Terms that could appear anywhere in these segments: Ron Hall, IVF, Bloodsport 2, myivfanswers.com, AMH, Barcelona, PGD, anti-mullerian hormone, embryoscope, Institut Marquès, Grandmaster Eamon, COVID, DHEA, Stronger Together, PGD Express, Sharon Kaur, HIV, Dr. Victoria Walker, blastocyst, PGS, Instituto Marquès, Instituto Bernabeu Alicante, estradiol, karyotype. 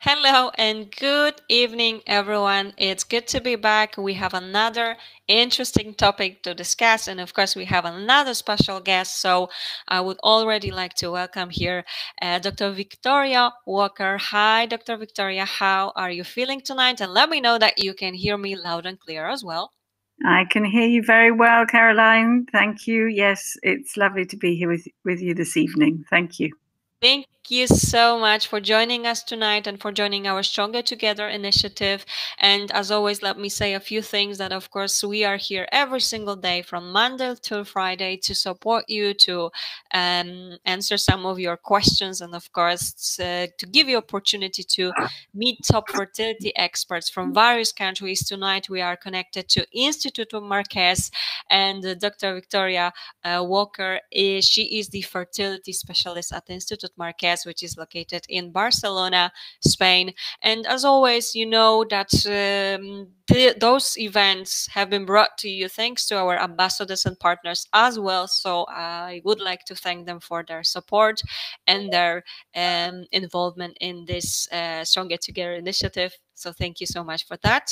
Hello and good evening, everyone. It's good to be back. We have another interesting topic to discuss. And of course, we have another special guest. So I would already like to welcome here Dr. Victoria Walker. Hi, Dr. Victoria. How are you feeling tonight? And let me know that you can hear me loud and clear as well. I can hear you very well, Caroline. Thank you. Yes, it's lovely to be here with you this evening. Thank you. Thank you so much for joining us tonight and for joining our Stronger Together initiative. And as always, let me say a few things that, of course, we are here every single day from Monday till Friday to support you, to answer some of your questions, and, of course, to give you opportunity to meet top fertility experts from various countries. Tonight, we are connected to Instituto Marquès, and Dr. Victoria Walker, she is the fertility specialist at Instituto Marquès, which is located in Barcelona, Spain. And as always, you know that those events have been brought to you thanks to our ambassadors and partners as well. So I would like to thank them for their support and their involvement in this Stronger Together initiative. So thank you so much for that.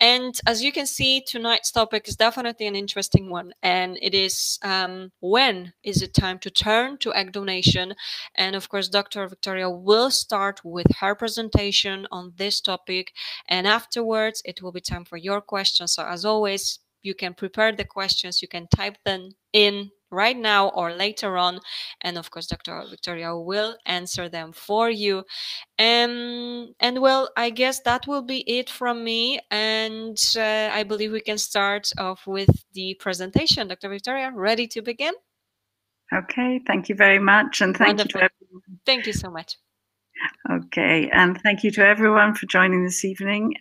And as you can see, tonight's topic is definitely an interesting one. And it is, when is it time to turn to egg donation? And of course, Dr. Victoria will start with her presentation on this topic. And afterwards, it will be time for your questions. So as always, you can prepare the questions. You can type them in right now or later on. And of course, Dr. Victoria will answer them for you. And well, I guess that will be it from me. And I believe we can start off with the presentation. Dr. Victoria, ready to begin? Okay, thank you very much. And thank Wonderful. You to everyone. Thank you so much. Okay, and thank you to everyone for joining this evening.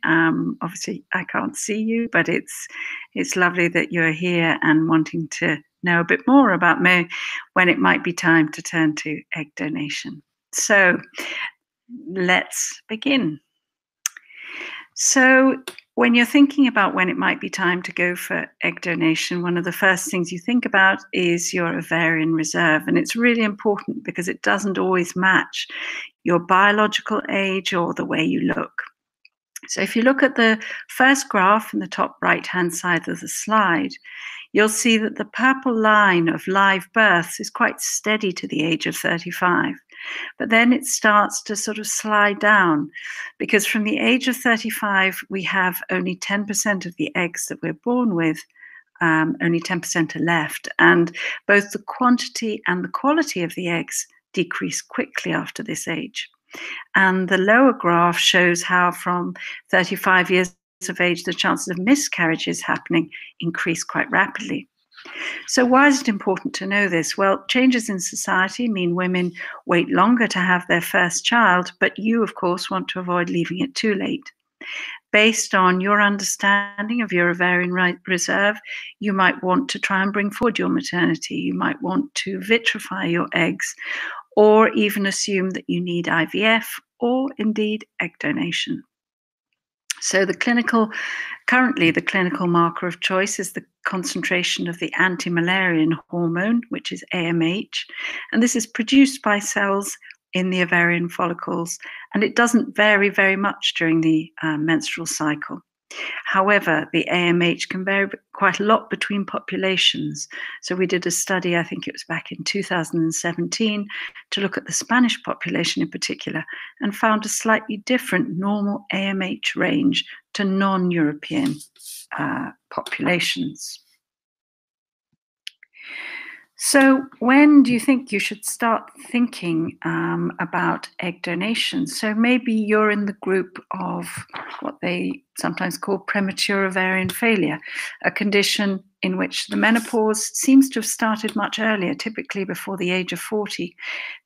Obviously, I can't see you, but it's lovely that you're here and wanting to know a bit more about me when it might be time to turn to egg donation. So let's begin. So when you're thinking about when it might be time to go for egg donation, one of the first things you think about is your ovarian reserve. And it's really important because it doesn't always match your biological age or the way you look. So if you look at the first graph in the top right-hand side of the slide, you'll see that the purple line of live births is quite steady to the age of 35. But then it starts to sort of slide down, because from the age of 35, we have only 10% of the eggs that we're born with, only 10% are left. And both the quantity and the quality of the eggs decrease quickly after this age. And the lower graph shows how from 35 years of age, the chances of miscarriages happening increase quite rapidly. So why is it important to know this? Well, changes in society mean women wait longer to have their first child, but you, of course, want to avoid leaving it too late. Based on your understanding of your ovarian reserve, you might want to try and bring forward your maternity. You might want to vitrify your eggs, or even assume that you need IVF or indeed egg donation. So currently the clinical marker of choice is the concentration of the anti-mullerian hormone, which is AMH, and this is produced by cells in the ovarian follicles, and it doesn't vary very much during the menstrual cycle. However, the AMH can vary quite a lot between populations. So we did a study, I think it was back in 2017, to look at the Spanish population in particular, and found a slightly different normal AMH range to non-European populations. So when do you think you should start thinking about egg donation? So maybe you're in the group of what they sometimes call premature ovarian failure, a condition in which the menopause seems to have started much earlier, typically before the age of 40.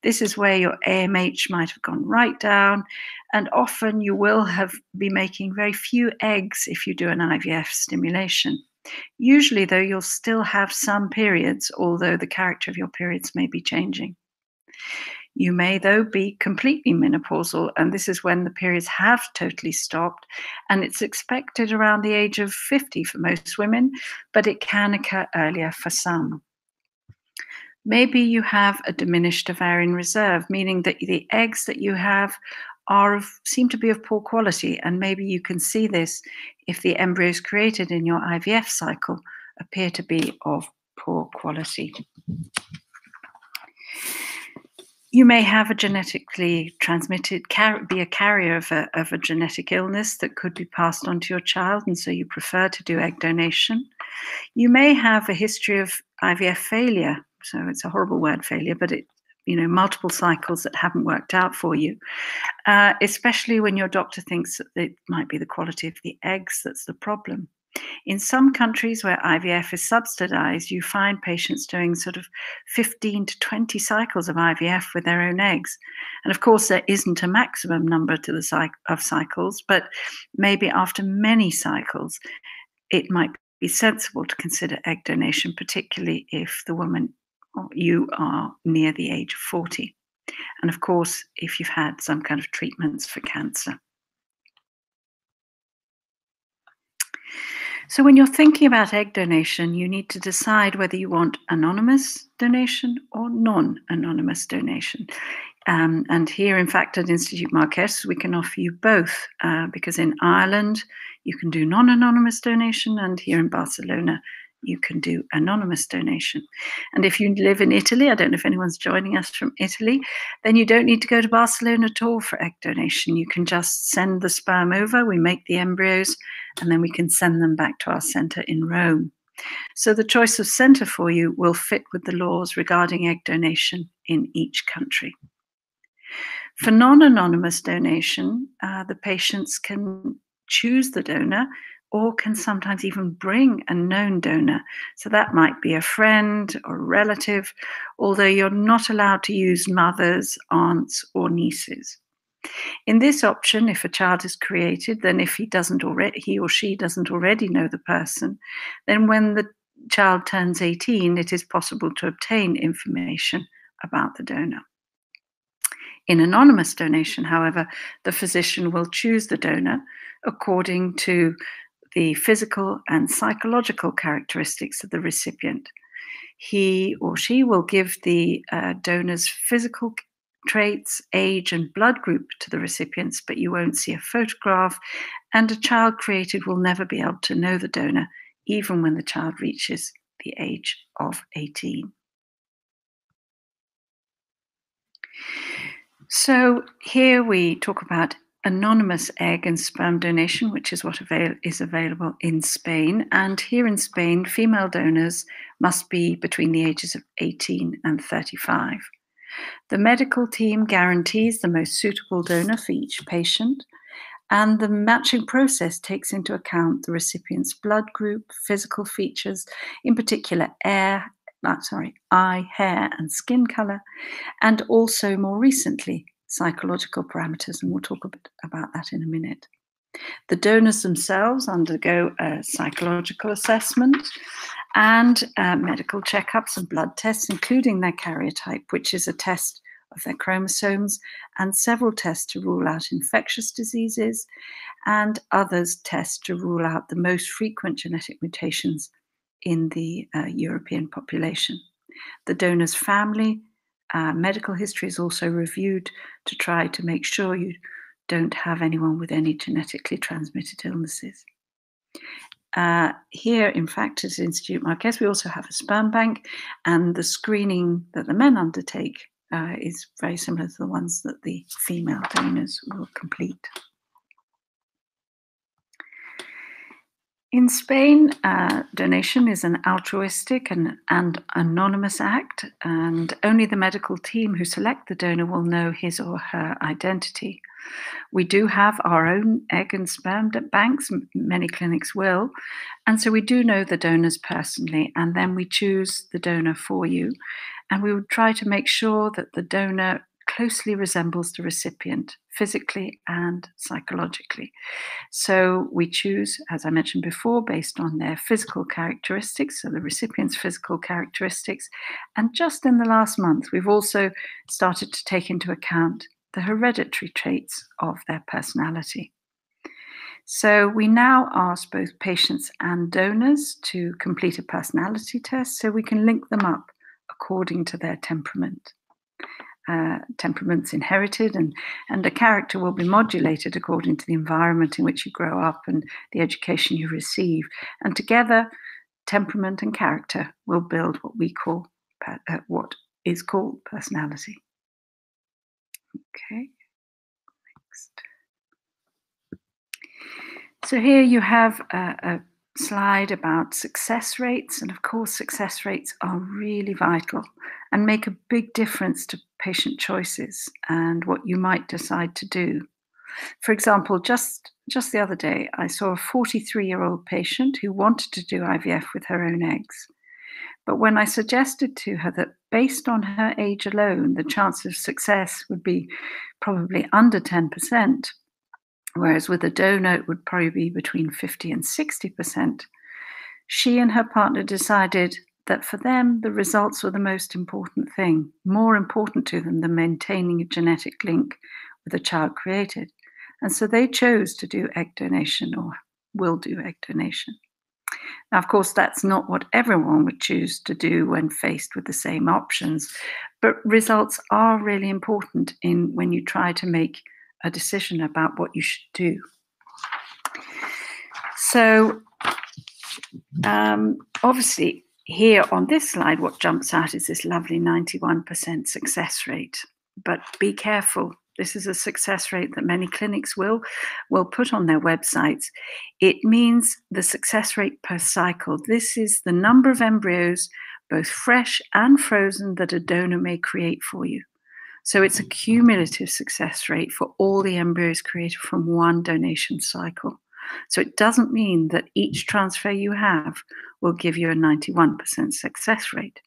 This is where your AMH might have gone right down, and often you will be making very few eggs if you do an IVF stimulation. Usually, though, you'll still have some periods, although the character of your periods may be changing. You may, though, be completely menopausal, and this is when the periods have totally stopped, and it's expected around the age of 50 for most women, but it can occur earlier for some. Maybe you have a diminished ovarian reserve, meaning that the eggs that you have are seem to be of poor quality, and maybe you can see this if the embryos created in your IVF cycle appear to be of poor quality. You may have a genetically transmitted, be a carrier of a genetic illness that could be passed on to your child, and so you prefer to do egg donation. You may have a history of IVF failure, so it's a horrible word, failure, but it, you know, multiple cycles that haven't worked out for you, especially when your doctor thinks that it might be the quality of the eggs that's the problem. In some countries where IVF is subsidized, you find patients doing sort of 15 to 20 cycles of IVF with their own eggs. And of course, there isn't a maximum number to the cycles, but maybe after many cycles, it might be sensible to consider egg donation, particularly if the woman or you are near the age of 40. And of course, if you've had some kind of treatments for cancer. So when you're thinking about egg donation, you need to decide whether you want anonymous donation or non-anonymous donation. And here, in fact, at Institut Marquès, we can offer you both, because in Ireland, you can do non-anonymous donation, and here in Barcelona, you can do anonymous donation. And if you live in Italy, I don't know if anyone's joining us from Italy, then you don't need to go to Barcelona at all for egg donation. You can just send the sperm over, we make the embryos, and then we can send them back to our center in Rome. So the choice of center for you will fit with the laws regarding egg donation in each country. For non-anonymous donation, the patients can choose the donor, or can sometimes even bring a known donor. So that might be a friend or a relative, although you're not allowed to use mothers, aunts, or nieces. In this option, if a child is created, then if he or she doesn't already know the person, then when the child turns 18, it is possible to obtain information about the donor. In anonymous donation, however, the physician will choose the donor according to the physical and psychological characteristics of the recipient. He or she will give the donor's physical traits, age, and blood group to the recipients, but you won't see a photograph, and a child created will never be able to know the donor, even when the child reaches the age of 18. So here we talk about anonymous egg and sperm donation, which is what is available in Spain. And here in Spain, female donors must be between the ages of 18 and 35. The medical team guarantees the most suitable donor for each patient, and the matching process takes into account the recipient's blood group, physical features, in particular eye, hair, and skin color, and also more recently, psychological parameters, and we'll talk a bit about that in a minute. The donors themselves undergo a psychological assessment and medical checkups and blood tests, including their karyotype, which is a test of their chromosomes, and several tests to rule out infectious diseases, and others tests to rule out the most frequent genetic mutations in the European population. The donor's family medical history is also reviewed to try to make sure you don't have anyone with any genetically transmitted illnesses. Here, in fact, at Institut Marquès, we also have a sperm bank, and the screening that the men undertake is very similar to the ones that the female donors will complete. In Spain, donation is an altruistic and anonymous act, and only the medical team who select the donor will know his or her identity. We do have our own egg and sperm banks, many clinics will, and so we do know the donors personally, and then we choose the donor for you, and we will try to make sure that the donor closely resembles the recipient physically and psychologically. So we choose, as I mentioned before, based on their physical characteristics, so the recipient's physical characteristics. And just in the last month, we've also started to take into account the hereditary traits of their personality. So we now ask both patients and donors to complete a personality test so we can link them up according to their temperament. temperaments inherited, and a character will be modulated according to the environment in which you grow up and the education you receive. And together, temperament and character will build what we call, what is called personality. Okay, next. So here you have a slide about success rates, and of course success rates are really vital and make a big difference to patient choices and what you might decide to do. For example, just the other day I saw a 43-year-old patient who wanted to do IVF with her own eggs, but when I suggested to her that based on her age alone the chance of success would be probably under 10%, whereas with a donor, it would probably be between 50 and 60%. She and her partner decided that for them, the results were the most important thing, more important to them than maintaining a genetic link with a child created. And so they chose to do egg donation, or will do egg donation. Now, of course, that's not what everyone would choose to do when faced with the same options, but results are really important in when you try to make a decision about what you should do. So obviously here on this slide, what jumps out is this lovely 91% success rate, but be careful. This is a success rate that many clinics will put on their websites. It means the success rate per cycle. This is the number of embryos, both fresh and frozen, that a donor may create for you. So it's a cumulative success rate for all the embryos created from one donation cycle. So it doesn't mean that each transfer you have will give you a 91% success rate.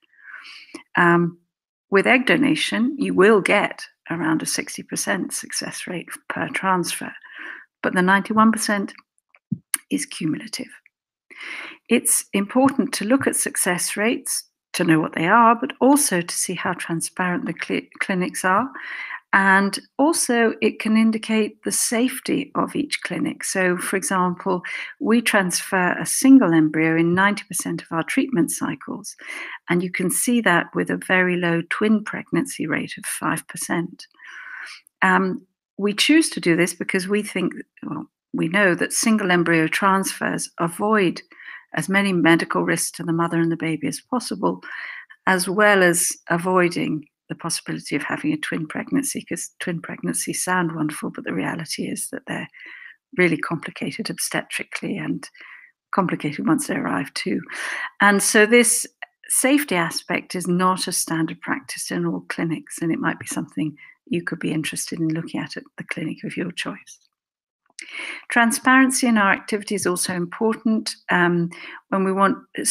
With egg donation, you will get around a 60% success rate per transfer, but the 91% is cumulative. It's important to look at success rates to know what they are, but also to see how transparent the clinics are. And also it can indicate the safety of each clinic. So for example, we transfer a single embryo in 90% of our treatment cycles. And you can see that with a very low twin pregnancy rate of 5%. We choose to do this because we think, well, we know that single embryo transfers avoid as many medical risks to the mother and the baby as possible, as well as avoiding the possibility of having a twin pregnancy, because twin pregnancies sound wonderful, but the reality is that they're really complicated obstetrically and complicated once they arrive too. And so this safety aspect is not a standard practice in all clinics, and it might be something you could be interested in looking at the clinic of your choice. Transparency in our activity is also important. We want to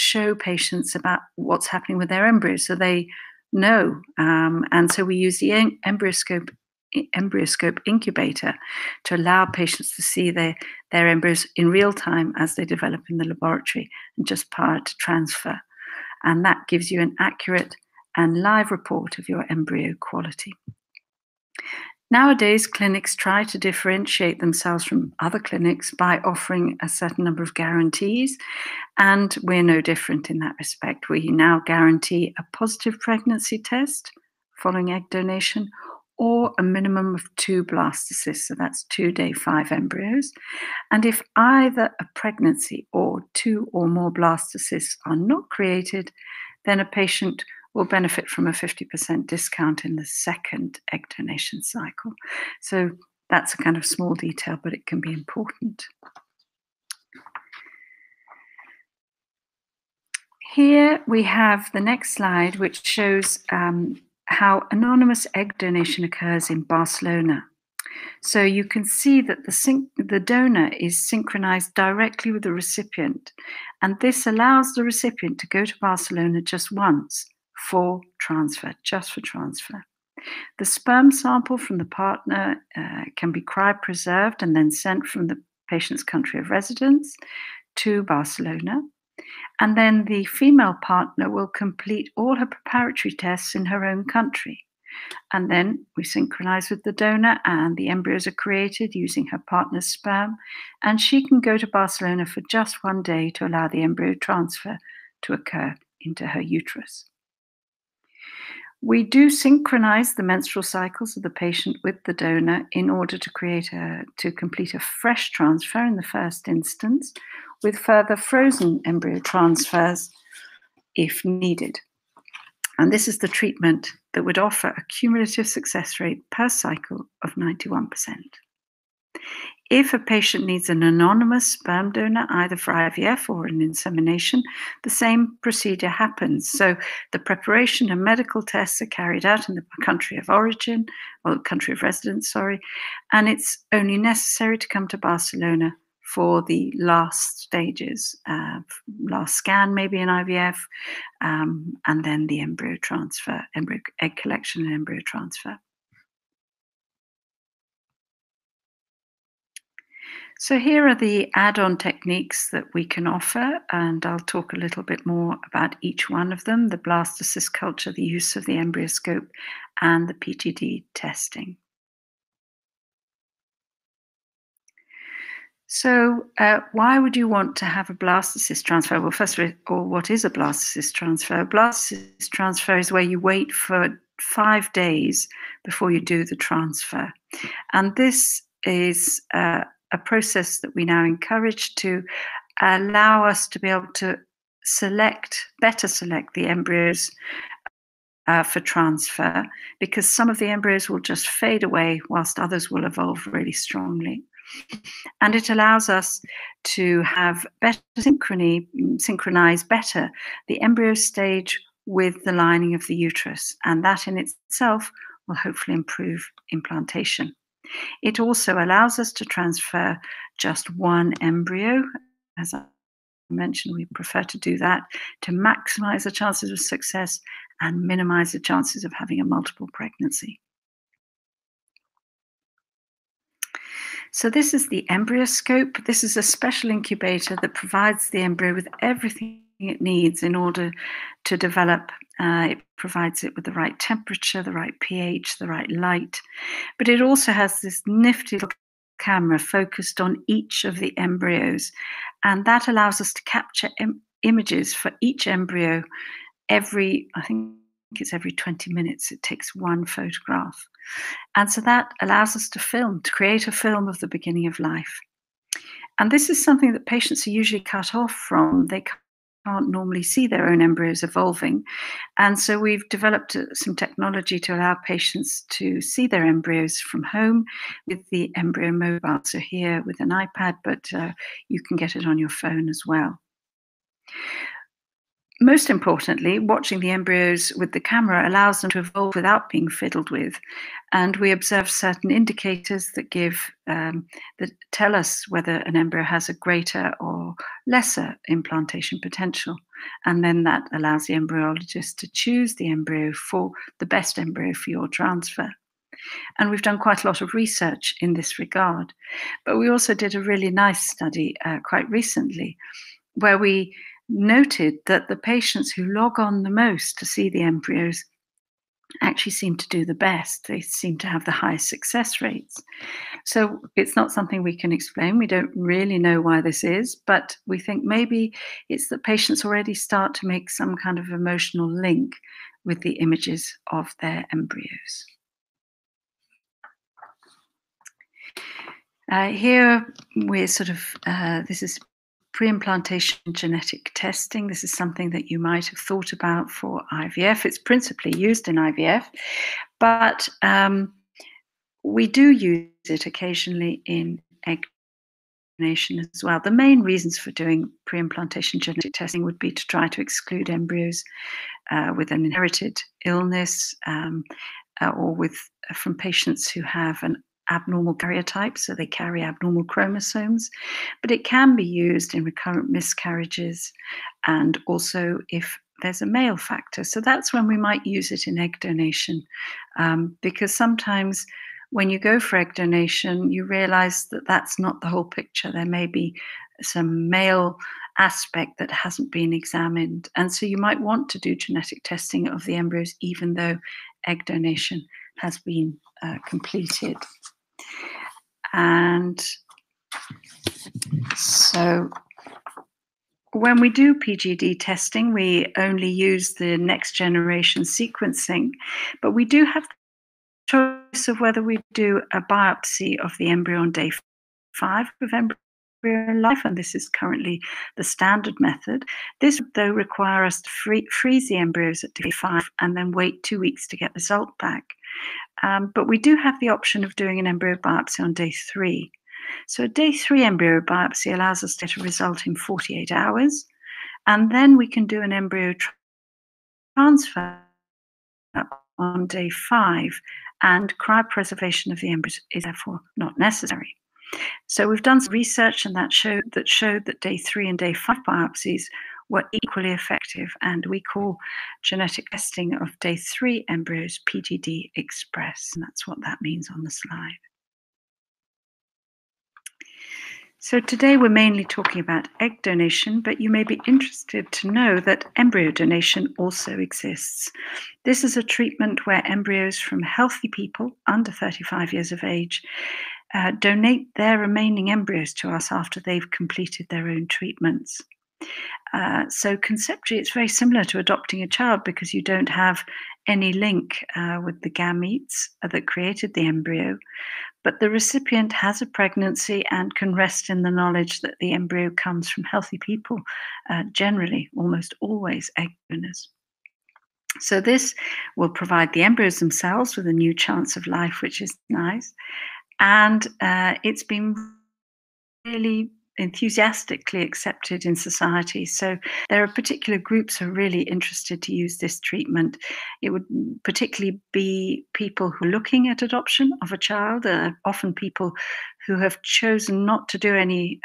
show patients about what's happening with their embryos, so they know. And so we use the embryoscope incubator to allow patients to see their embryos in real time as they develop in the laboratory and just prior to transfer. And that gives you an accurate and live report of your embryo quality. Nowadays, clinics try to differentiate themselves from other clinics by offering a certain number of guarantees, and we're no different in that respect. We now guarantee a positive pregnancy test following egg donation, or a minimum of 2 blastocysts, so that's 2 day 5 embryos. And if either a pregnancy or 2 or more blastocysts are not created, then a patient will benefit from a 50% discount in the second egg donation cycle. So that's a kind of small detail, but it can be important. Here we have the next slide, which shows how anonymous egg donation occurs in Barcelona. So you can see that the donor is synchronized directly with the recipient, and this allows the recipient to go to Barcelona just once for transfer, just for transfer. The sperm sample from the partner can be cryopreserved and then sent from the patient's country of residence to Barcelona. And then the female partner will complete all her preparatory tests in her own country. And then we synchronize with the donor, and the embryos are created using her partner's sperm. And she can go to Barcelona for just 1 day to allow the embryo transfer to occur into her uterus. We do synchronize the menstrual cycles of the patient with the donor in order to complete a fresh transfer in the first instance, with further frozen embryo transfers if needed. And this is the treatment that would offer a cumulative success rate per cycle of 91%. If a patient needs an anonymous sperm donor, either for IVF or an insemination, the same procedure happens. So the preparation and medical tests are carried out in the country of origin, or country of residence, sorry, and it's only necessary to come to Barcelona for the last stages, last scan, maybe an IVF, and then the embryo transfer, egg collection and embryo transfer. So here are the add-on techniques that we can offer, and I'll talk a little bit more about each one of them, the blastocyst culture, the use of the embryoscope, and the PGD testing. So why would you want to have a blastocyst transfer? Well, first of all, what is a blastocyst transfer? A blastocyst transfer is where you wait for 5 days before you do the transfer. And this is a process that we now encourage to allow us to be able to better select the embryos for transfer, because some of the embryos will just fade away whilst others will evolve really strongly. And it allows us to have better synchrony, synchronize better the embryo stage with the lining of the uterus, and that in itself will hopefully improve implantation. It also allows us to transfer just one embryo. As I mentioned, we prefer to do that to maximize the chances of success and minimize the chances of having a multiple pregnancy. So this is the embryoscope. This is a special incubator that provides the embryo with everything it needs in order to develop. It provides it with the right temperature, the right pH, the right light, but it also has this nifty little camera focused on each of the embryos, and that allows us to capture images for each embryo every, I think it's every 20 minutes it takes one photograph, and so that allows us to create a film of the beginning of life. And this is something that patients are usually cut off from. They can't normally see their own embryos evolving. And so we've developed some technology to allow patients to see their embryos from home with the embryo mobile. So here with an iPad, but you can get it on your phone as well. Most importantly, watching the embryos with the camera allows them to evolve without being fiddled with. And we observe certain indicators that tell us whether an embryo has a greater or lesser implantation potential. And then that allows the embryologist to choose the embryo for the best embryo for your transfer. And we've done quite a lot of research in this regard. But we also did a really nice study quite recently where we noted that the patients who log on the most to see the embryos actually seem to do the best. They seem to have the highest success rates. So it's not something we can explain. We don't really know why this is, but we think maybe it's that patients already start to make some kind of emotional link with the images of their embryos. Here we're sort of, this is pre-implantation genetic testing. This is something that you might have thought about for IVF. It's principally used in IVF, but we do use it occasionally in egg donation as well. The main reasons for doing pre-implantation genetic testing would be to try to exclude embryos with an inherited illness or from patients who have an abnormal karyotype, so they carry abnormal chromosomes, but it can be used in recurrent miscarriages and also if there's a male factor. So that's when we might use it in egg donation, because sometimes when you go for egg donation, you realize that that's not the whole picture. There may be some male aspect that hasn't been examined. And so you might want to do genetic testing of the embryos, even though egg donation has been completed. And so when we do PGD testing, we only use the next generation sequencing, but we do have the choice of whether we do a biopsy of the embryo on day 5 of embryo life, and this is currently the standard method. This would, though, require us to freeze the embryos at day 5 and then wait 2 weeks to get the result back. But we do have the option of doing an embryo biopsy on day 3. So a day 3 embryo biopsy allows us to get a result in 48 hours, and then we can do an embryo transfer on day 5, and cryopreservation of the embryo is therefore not necessary. So we've done some research, and that showed that day 3 and day 5 biopsies were equally effective, and we call genetic testing of day 3 embryos PGD Express, and that's what that means on the slide. So today we're mainly talking about egg donation, but you may be interested to know that embryo donation also exists. This is a treatment where embryos from healthy people under 35 years of age donate their remaining embryos to us after they've completed their own treatments. So conceptually, it's very similar to adopting a child because you don't have any link with the gametes that created the embryo, but the recipient has a pregnancy and can rest in the knowledge that the embryo comes from healthy people, generally, almost always egg donors. So this will provide the embryos themselves with a new chance of life, which is nice, and it's been really enthusiastically accepted in society. So there are particular groups who are really interested to use this treatment. It would particularly be people who are looking at adoption of a child, often people who have chosen not to do any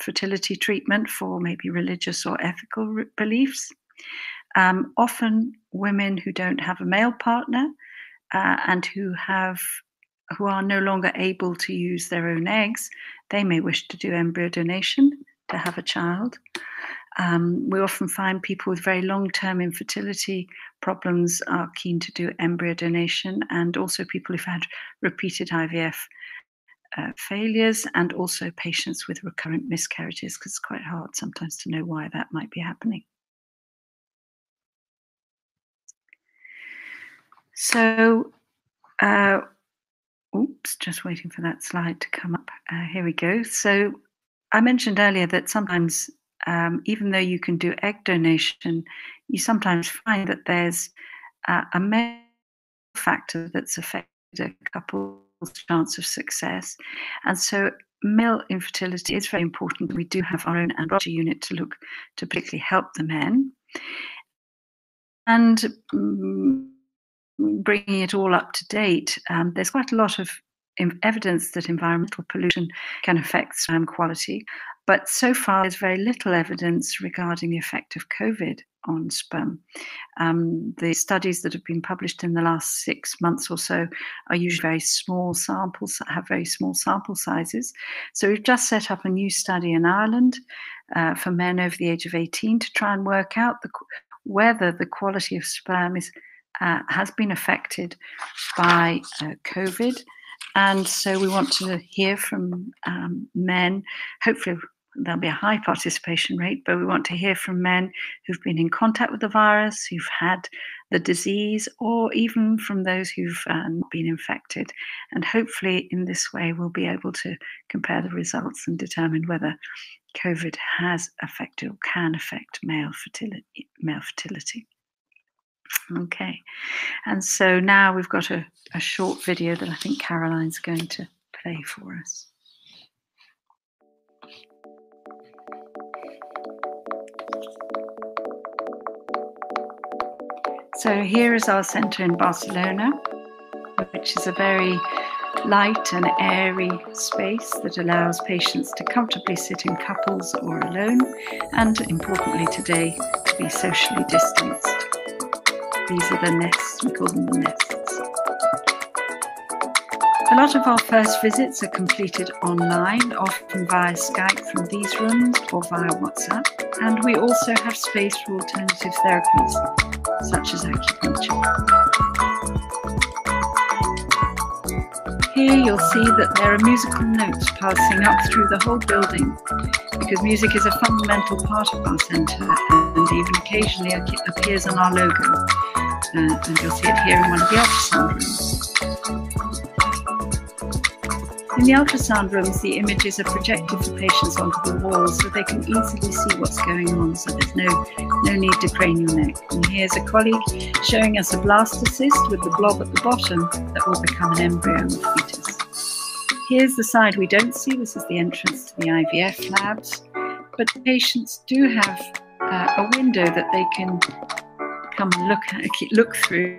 fertility treatment for maybe religious or ethical beliefs, often women who don't have a male partner and who are no longer able to use their own eggs. They may wish to do embryo donation to have a child. We often find people with very long-term infertility problems are keen to do embryo donation, and also people who've had repeated IVF failures, and also patients with recurrent miscarriages, because it's quite hard sometimes to know why that might be happening. So, oops, just waiting for that slide to come up. Here we go. So I mentioned earlier that sometimes, even though you can do egg donation, you sometimes find that there's a male factor that's affected a couple's chance of success. And so male infertility is very important. We do have our own andrology unit to look to particularly help the men. And bringing it all up to date, there's quite a lot of evidence that environmental pollution can affect sperm quality, but so far there's very little evidence regarding the effect of COVID on sperm. The studies that have been published in the last 6 months or so are usually very small samples that have very small sample sizes. So we've just set up a new study in Ireland for men over the age of 18 to try and work out whether the quality of sperm has been affected by COVID. And so we want to hear from men. Hopefully there'll be a high participation rate, but we want to hear from men who've been in contact with the virus, who've had the disease, or even from those who've been infected. And hopefully in this way, we'll be able to compare the results and determine whether COVID has affected or can affect male fertility. Okay, and so now we've got a short video that I think Caroline's going to play for us. So here is our centre in Barcelona, which is a very light and airy space that allows patients to comfortably sit in couples or alone, and importantly today, to be socially distanced. These are the nests, we call them the nests. A lot of our first visits are completed online, often via Skype from these rooms or via WhatsApp. And we also have space for alternative therapies, such as acupuncture. Here you'll see that there are musical notes passing up through the whole building, because music is a fundamental part of our centre and even occasionally appears on our logo. And you'll see it here in one of the ultrasound rooms. In the ultrasound rooms, the images are projected for patients onto the wall so they can easily see what's going on, so there's no need to crane your neck. And here's a colleague showing us a blastocyst with the blob at the bottom that will become an embryo with fetus. Here's the side we don't see. This is the entrance to the IVF labs. But patients do have a window that they can come and look through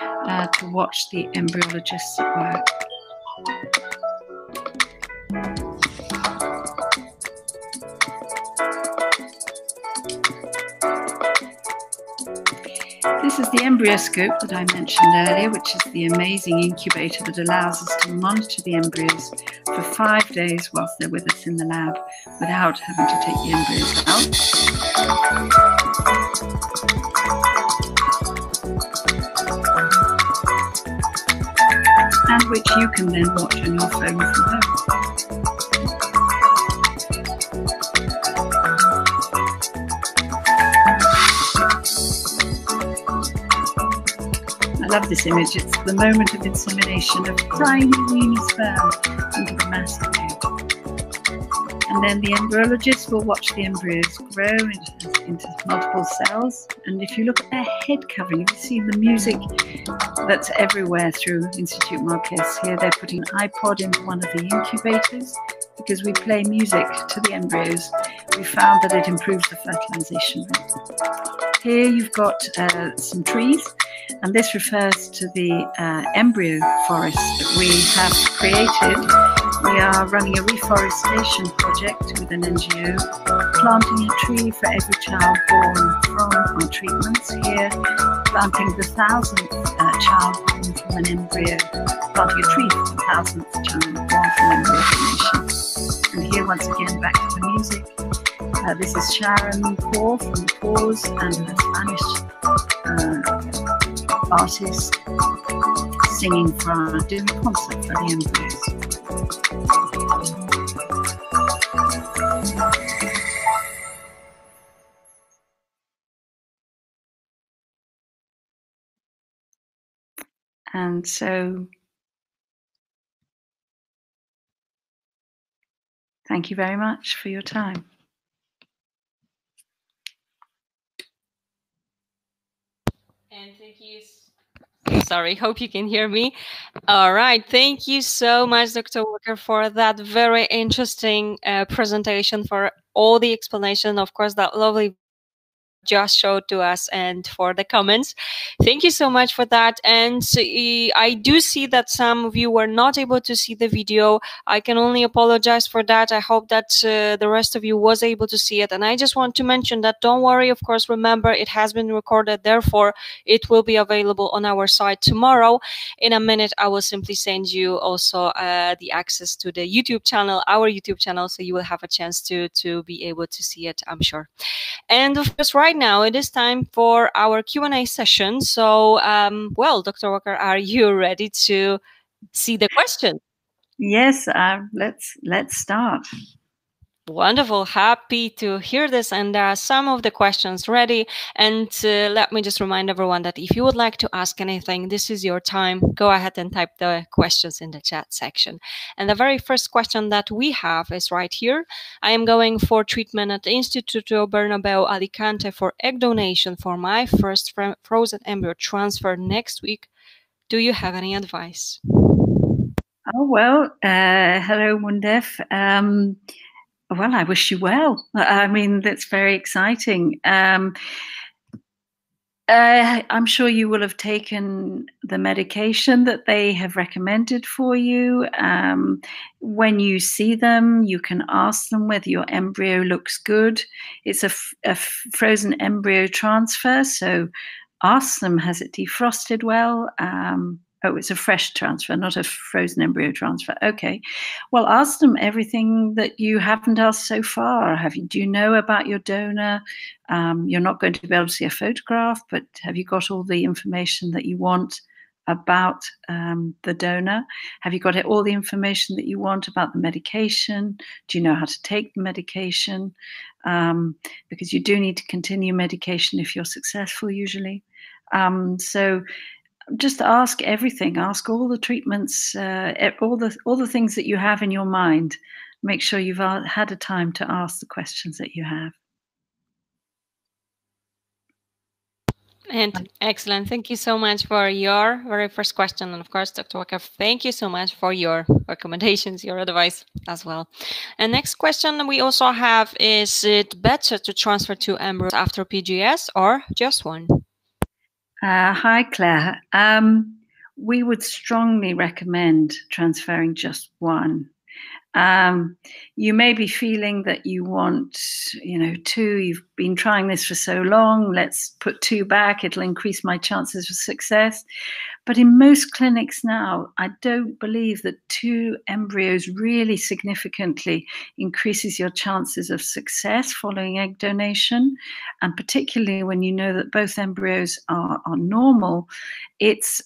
to watch the embryologists at work. This is the embryoscope that I mentioned earlier, which is the amazing incubator that allows us to monitor the embryos for 5 days whilst they're with us in the lab without having to take the embryos out, and which you can then watch on your phone from home. I love this image. It's the moment of insemination of tiny weeny sperm into the mass of egg. And then the embryologist will watch the embryos grow into multiple cells. And if you look at their head covering, you can see the music that's everywhere through Institut Marquès. Here they're putting an iPod into one of the incubators because we play music to the embryos. We found that it improves the fertilization rate. Here you've got some trees, and this refers to the embryo forest that we have created. We are running a reforestation project with an NGO, planting a tree for every child born from our treatments here, planting the 1,000th child born from an embryo, planting a tree for the 1,000th child born from embryo formation. And here once again back to the music. This is Sharon Kaur from The Pause and a Spanish artist singing for doing a concert for the embryos. And so, thank you very much for your time. And thank you. Sorry, hope you can hear me. All right, thank you so much, Dr. Walker, for that very interesting presentation, for all the explanation, of course, that lovely just showed to us, and for the comments. Thank you so much for that. And I do see that some of you were not able to see the video. I can only apologize for that. I hope that the rest of you was able to see it. And I just want to mention that don't worry, of course, remember it has been recorded, therefore it will be available on our site tomorrow. In a minute, I will simply send you also the access to the YouTube channel, our YouTube channel, so you will have a chance to be able to see it, I'm sure. And of course, right now it is time for our Q&A session. So, well, Dr. Walker, are you ready to see the question? Yes, let's start. Wonderful. Happy to hear this. And there are some of the questions ready. And let me just remind everyone that if you would like to ask anything, this is your time. Go ahead and type the questions in the chat section. And the very first question that we have is right here. I am going for treatment at Instituto Bernabeu Alicante for egg donation for my first frozen embryo transfer next week. Do you have any advice? Oh, well, hello, Mundef. Well, I wish you well. I mean, that's very exciting. I'm sure you will have taken the medication that they have recommended for you. When you see them, you can ask them whether your embryo looks good. It's a frozen embryo transfer, so ask them, has it defrosted well? Oh, it's a fresh transfer, not a frozen embryo transfer. Okay. Well, ask them everything that you haven't asked so far. Do you know about your donor? You're not going to be able to see a photograph, but have you got all the information that you want about the donor? Have you got all the information that you want about the medication? Do you know how to take the medication? Because you do need to continue medication if you're successful, usually. So just ask everything. Ask all the treatments, all the things that you have in your mind. Make sure you've had a time to ask the questions that you have. And excellent. Thank you so much for your very first question. And of course, Dr. Walker, thank you so much for your recommendations, your advice as well. And next question we also have, is it better to transfer two embryos after PGS or just one? Hi, Claire. We would strongly recommend transferring just one. You may be feeling that you want, two, you've been trying this for so long, let's put two back, it'll increase my chances of success. But in most clinics now, I don't believe that two embryos really significantly increases your chances of success following egg donation. And particularly when you know that both embryos are normal, it's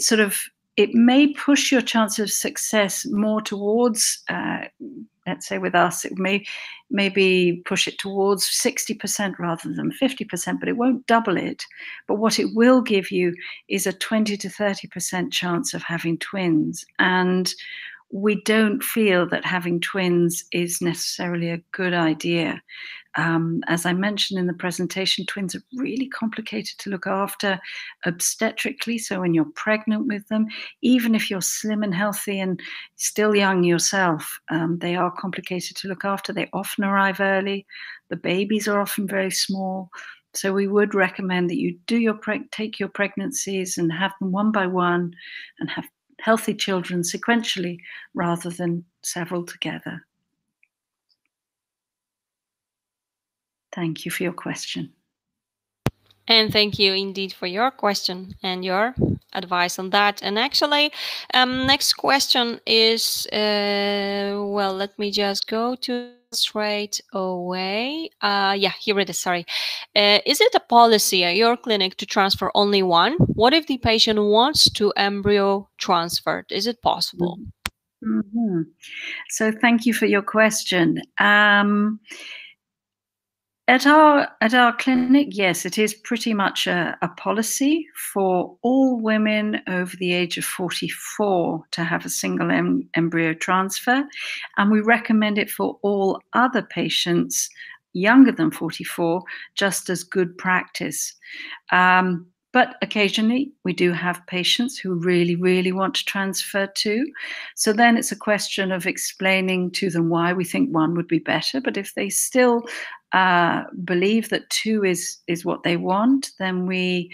sort of, it may push your chance of success more towards, let's say with us, it may maybe push it towards 60% rather than 50%, but it won't double it. But what it will give you is a 20 to 30% chance of having twins. And we don't feel that having twins is necessarily a good idea. As I mentioned in the presentation, twins are really complicated to look after obstetrically. So when you're pregnant with them, even if you're slim and healthy and still young yourself, they are complicated to look after. They often arrive early. The babies are often very small. So we would recommend that you do take your pregnancies and have them one by one and have healthy children sequentially rather than several together. Thank you for your question. And thank you indeed for your question and your advice on that. And actually, next question is, well, let me just go to straight away. Yeah, here it is, sorry. Is it a policy at your clinic to transfer only one? What if the patient wants two embryo transferred? Is it possible? Mm-hmm. So thank you for your question. At our clinic, yes, it is pretty much a policy for all women over the age of 44 to have a single embryo transfer, and we recommend it for all other patients younger than 44, just as good practice. But occasionally, we do have patients who really, really want to transfer too. So then it's a question of explaining to them why we think one would be better. But if they still believe that two is what they want, then we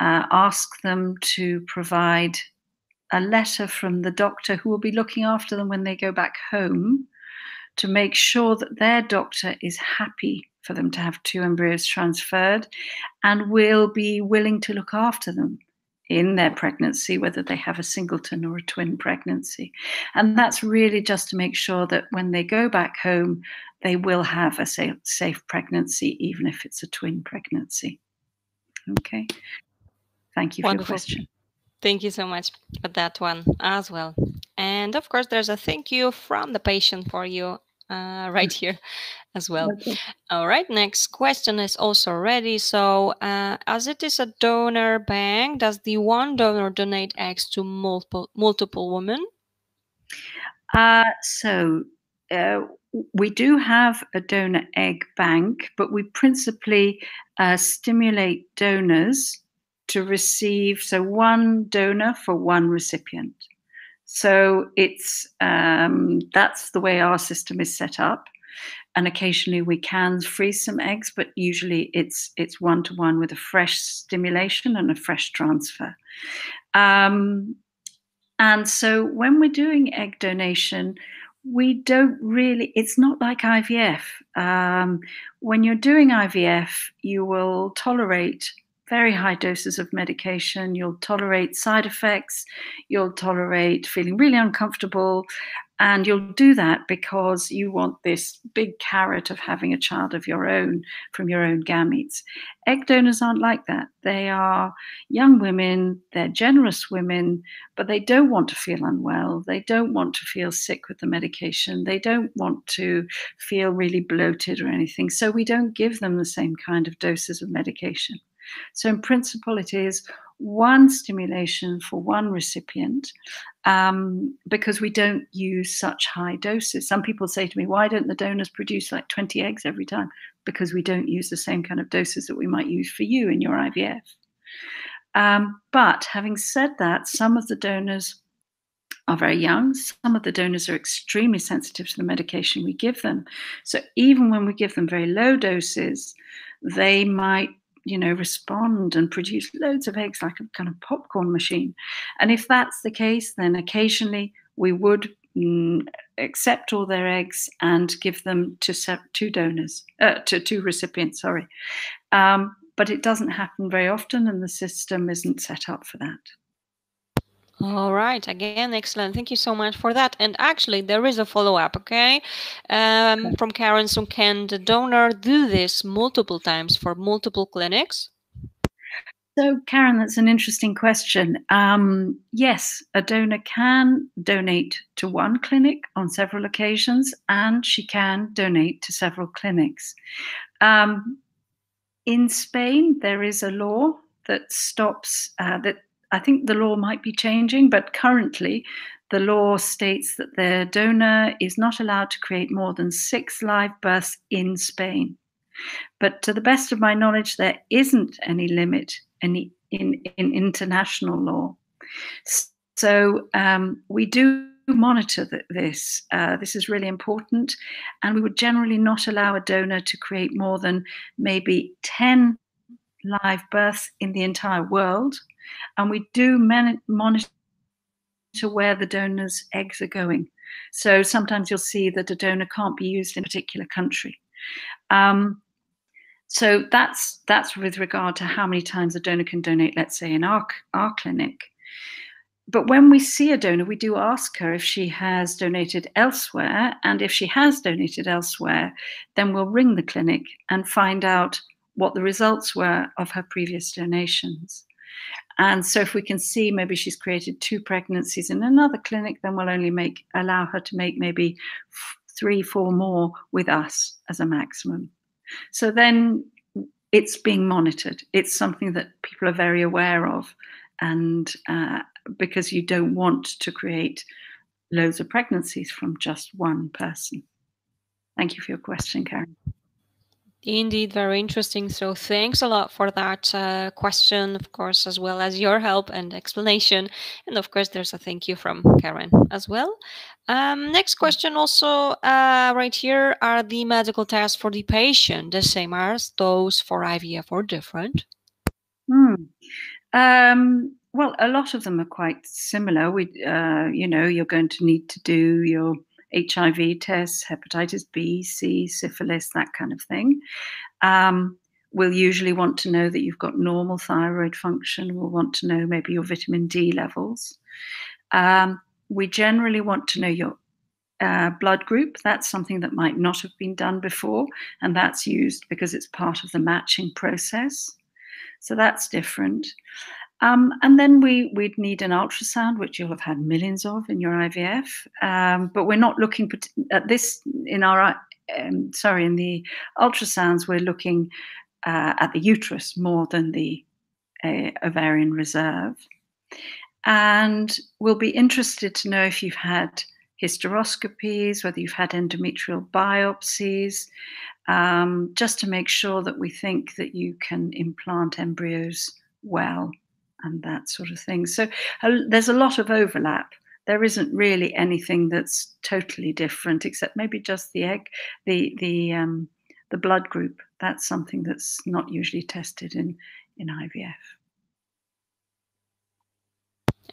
ask them to provide a letter from the doctor who will be looking after them when they go back home to make sure that their doctor is happy for them to have two embryos transferred and will be willing to look after them in their pregnancy, whether they have a singleton or a twin pregnancy. And that's really just to make sure that when they go back home, they will have a safe pregnancy, even if it's a twin pregnancy. Okay. Thank you. Wonderful. For your question. Thank you so much for that one as well. And of course, there's a thank you from the patient for you right here as well. Okay. All right, next question is also ready. So as it is a donor bank, does the one donor donate eggs to multiple women? We do have a donor egg bank, but we principally stimulate donors to receive, so one donor for one recipient. So it's that's the way our system is set up. And occasionally we can freeze some eggs, but usually it's one-to-one with a fresh stimulation and a fresh transfer. And so when we're doing egg donation, we don't really, it's not like IVF. When you're doing IVF, you will tolerate very high doses of medication. You'll tolerate side effects. You'll tolerate feeling really uncomfortable. And you'll do that because you want this big carrot of having a child of your own from your own gametes. Egg donors aren't like that. They are young women, they're generous women, but they don't want to feel unwell. They don't want to feel sick with the medication. They don't want to feel really bloated or anything. So we don't give them the same kind of doses of medication. So in principle, it is one stimulation for one recipient, because we don't use such high doses. Some people say to me, why don't the donors produce like 20 eggs every time? Because we don't use the same kind of doses that we might use for you in your IVF. But having said that, some of the donors are very young. Some of the donors are extremely sensitive to the medication we give them. So even when we give them very low doses, they might respond and produce loads of eggs like a kind of popcorn machine. And if that's the case, then occasionally we would accept all their eggs and give them to two recipients, sorry. But it doesn't happen very often, and the system isn't set up for that. All right. Again, excellent. Thank you so much for that. And actually, there is a follow-up, okay? From Karen. So can the donor do this multiple times for multiple clinics? So, Karen, that's an interesting question. Yes, a donor can donate to one clinic on several occasions, and she can donate to several clinics. In Spain, there is a law that stops that. I think the law might be changing, but currently the law states that the donor is not allowed to create more than 6 live births in Spain. But to the best of my knowledge, there isn't any limit in international law. So we do monitor this. This is really important. And we would generally not allow a donor to create more than maybe 10 live births in the entire world. And we do monitor where the donor's eggs are going. So sometimes you'll see that a donor can't be used in a particular country. So that's with regard to how many times a donor can donate, let's say, in our clinic. But when we see a donor, we do ask her if she has donated elsewhere. And if she has donated elsewhere, then we'll ring the clinic and find out what the results were of her previous donations. And so if we can see maybe she's created 2 pregnancies in another clinic, then we'll only allow her to make maybe 3, 4 more with us as a maximum. So then it's being monitored. It's something that people are very aware of, and because you don't want to create loads of pregnancies from just one person. Thank you for your question, Karen. Indeed, very interesting. So thanks a lot for that question, of course, as well as your help and explanation. And of course, there's a thank you from Karen as well. Next question also right here. Are the medical tests for the patient the same as those for IVF or different? Well, a lot of them are quite similar. We, you're going to need to do your HIV tests, hepatitis B, C, syphilis, that kind of thing. We'll usually want to know that you've got normal thyroid function. We'll want to know maybe your vitamin D levels. We generally want to know your blood group. That's something that might not have been done before, and that's used because it's part of the matching process. So that's different. And then we'd need an ultrasound, which you'll have had millions of in your IVF. But we're not looking at this in our, in the ultrasounds, we're looking at the uterus more than the ovarian reserve. And we'll be interested to know if you've had hysteroscopies, whether you've had endometrial biopsies, just to make sure that we think that you can implant embryos well, and that sort of thing. So there's a lot of overlap. There isn't really anything that's totally different, except maybe just the egg, the blood group. That's something that's not usually tested in IVF.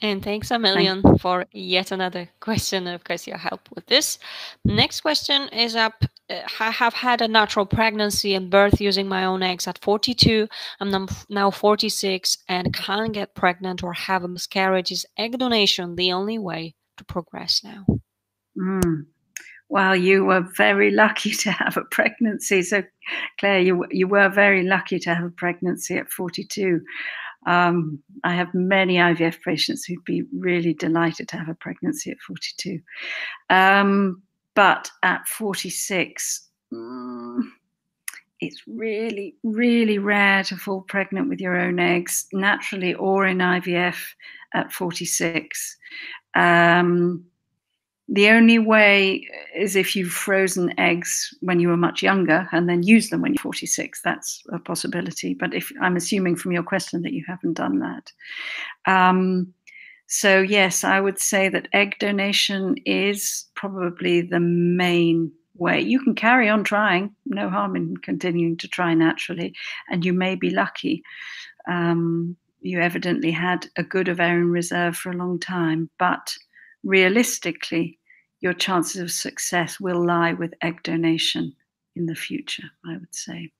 And thanks a million for yet another question, and of course your help with this. Next question is up have had a natural pregnancy and birth using my own eggs at 42. I'm now 46 and can't get pregnant or have a miscarriage. Is egg donation the only way to progress now? Mm. Wow, you were very lucky to have a pregnancy. So, Claire, you were very lucky to have a pregnancy at 42. I have many IVF patients who'd be really delighted to have a pregnancy at 42. But at 46, it's really, really rare to fall pregnant with your own eggs, naturally or in IVF at 46. The only way is if you've frozen eggs when you were much younger and then used them when you're 46. That's a possibility. But if I'm assuming from your question that you haven't done that. So yes, I would say that egg donation is probably the main way. You can carry on trying, no harm in continuing to try naturally, and you may be lucky. You evidently had a good ovarian reserve for a long time, but realistically, your chances of success will lie with egg donation in the future, I would say.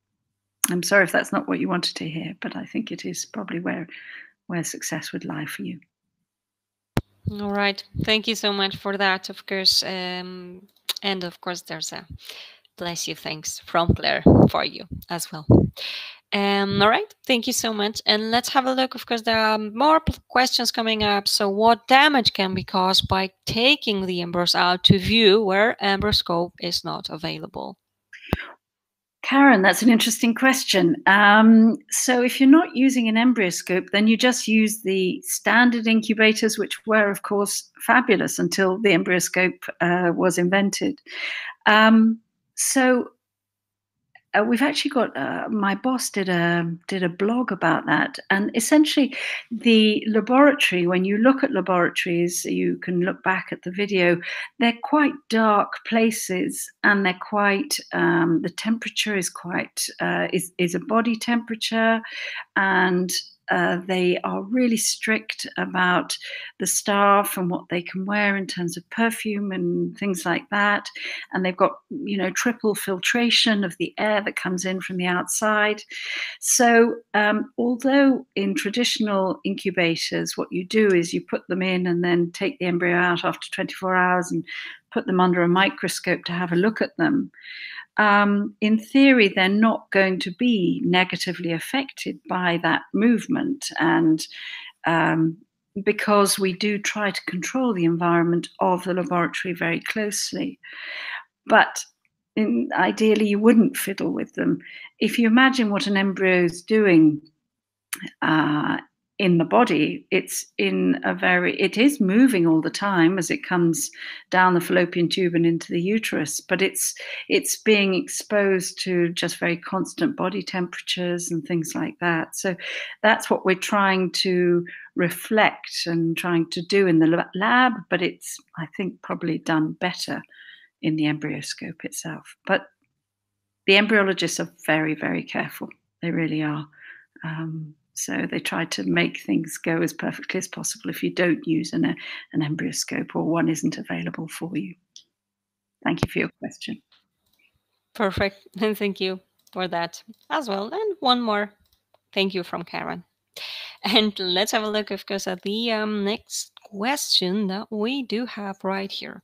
I'm sorry if that's not what you wanted to hear, but I think it is probably where success would lie for you. All right. Thank you so much for that, of course. And of course, there's a bless you thanks from Claire for you as well. All right. Thank you so much. And let's have a look. Of course, there are more questions coming up. So what damage can be caused by taking the embryos out to view where embryoscope is not available? Karen, that's an interesting question. So if you're not using an embryoscope, then you just use the standard incubators, which were, of course, fabulous until the embryoscope was invented. We've actually got, my boss did a blog about that. And essentially the laboratory, when you look at laboratories, you can look back at the video, they're quite dark places and they're quite, the temperature is quite, is a body temperature, and they are really strict about the staff and what they can wear in terms of perfume and things like that. And they've got, you know, triple filtration of the air that comes in from the outside. So although in traditional incubators, what you do is you put them in and then take the embryo out after 24 hours and put them under a microscope to have a look at them. In theory, they're not going to be negatively affected by that movement. And because we do try to control the environment of the laboratory very closely. But ideally, you wouldn't fiddle with them. If you imagine what an embryo is doing in the body, it is moving all the time as it comes down the fallopian tube and into the uterus, but it's being exposed to just very constant body temperatures and things like that. So that's what we're trying to reflect and trying to do in the lab, but it's, I think, probably done better in the embryoscope itself. But the embryologists are very, very careful. They really are. So they try to make things go as perfectly as possible if you don't use an embryoscope or one isn't available for you. Thank you for your question. Perfect. And thank you for that as well. And one more thank you from Karen. And let's have a look, of course, at the next question that we do have right here.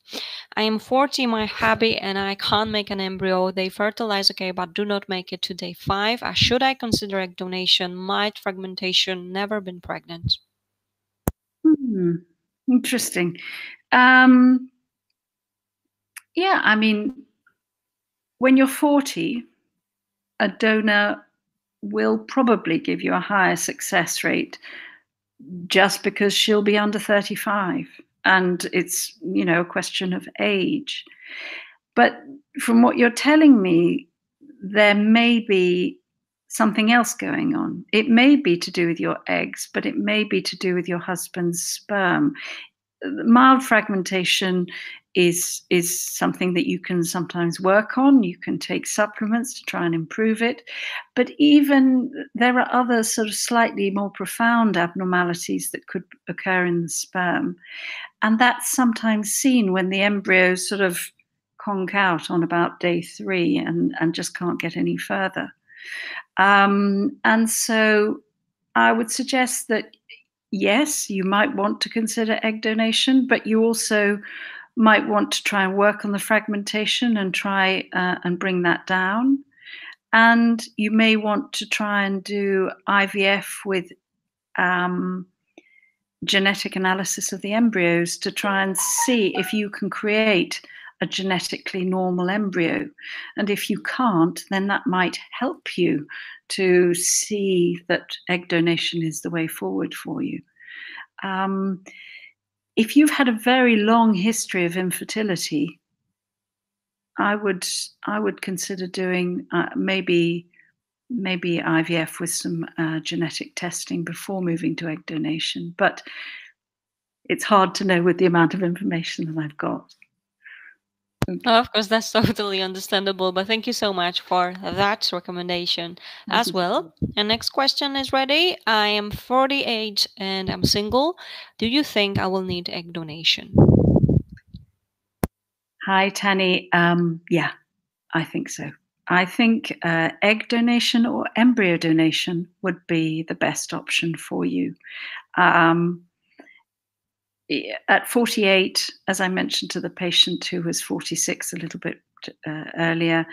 I am 40, my hobby, and I can't make an embryo. They fertilize, okay, but do not make it to day 5. Should I consider egg donation? Might fragmentation, never been pregnant? Interesting. Yeah, I mean, when you're 40, a donor will probably give you a higher success rate just because she'll be under 35 and it's, you know, a question of age. But from what you're telling me, there may be something else going on. It may be to do with your eggs, but it may be to do with your husband's sperm. Mild fragmentation is something that you can sometimes work on. You can take supplements to try and improve it. But even there are other sort of slightly more profound abnormalities that could occur in the sperm. And that's sometimes seen when the embryo sort of conk out on about day 3 and just can't get any further. And so I would suggest that, yes, you might want to consider egg donation, but you also might want to try and work on the fragmentation and try and bring that down. And you may want to try and do IVF with genetic analysis of the embryos to try and see if you can create a genetically normal embryo. And if you can't, then that might help you to see that egg donation is the way forward for you. If you've had a very long history of infertility, I would consider doing maybe IVF with some genetic testing before moving to egg donation. But it's hard to know with the amount of information that I've got. Oh, of course, that's totally understandable. But thank you so much for that recommendation as well. And next question is ready. I am 48 and I'm single. Do you think I will need egg donation? Hi, Tani. Yeah, I think so. I think egg donation or embryo donation would be the best option for you. At 48, as I mentioned to the patient who was 46 a little bit earlier,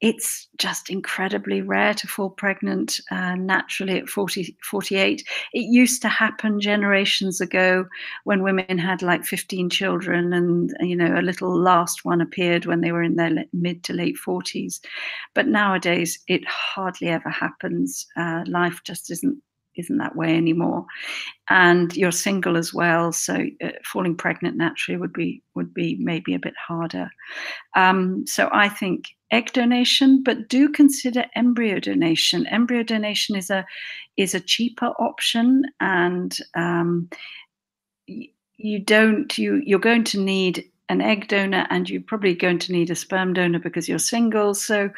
it's just incredibly rare to fall pregnant naturally at 48. It used to happen generations ago when women had like 15 children and, you know, a little last one appeared when they were in their mid to late 40s. But nowadays, it hardly ever happens. Life just isn't that way anymore, and you're single as well, so falling pregnant naturally would be maybe a bit harder. So I think egg donation, but do consider embryo donation. Embryo donation is a cheaper option, and you're going to need an egg donor, and you're probably going to need a sperm donor because you're single. So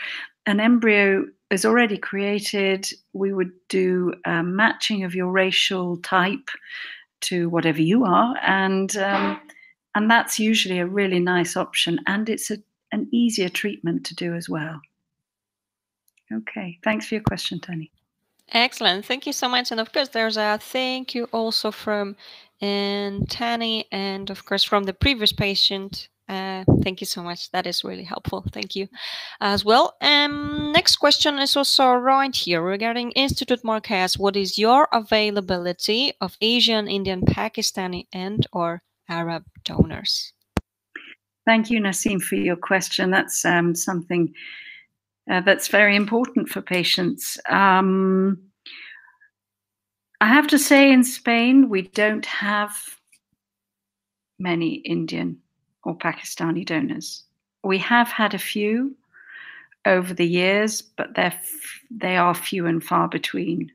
an embryo is already created. We would do a matching of your racial type to whatever you are, and that's usually a really nice option, and it's an easier treatment to do as well. Okay, thanks for your question, Tony. Excellent, thank you so much. And of course, there's a thank you also from Tani, and of course from the previous patient. Thank you so much. That is really helpful. Thank you as well. Next question is also right here regarding Institut Marquès. What is your availability of Asian, Indian, Pakistani and or Arab donors? Thank you, Nasim, for your question. That's something that's very important for patients. I have to say, in Spain, we don't have many Indian or Pakistani donors. We have had a few over the years, but they are few and far between.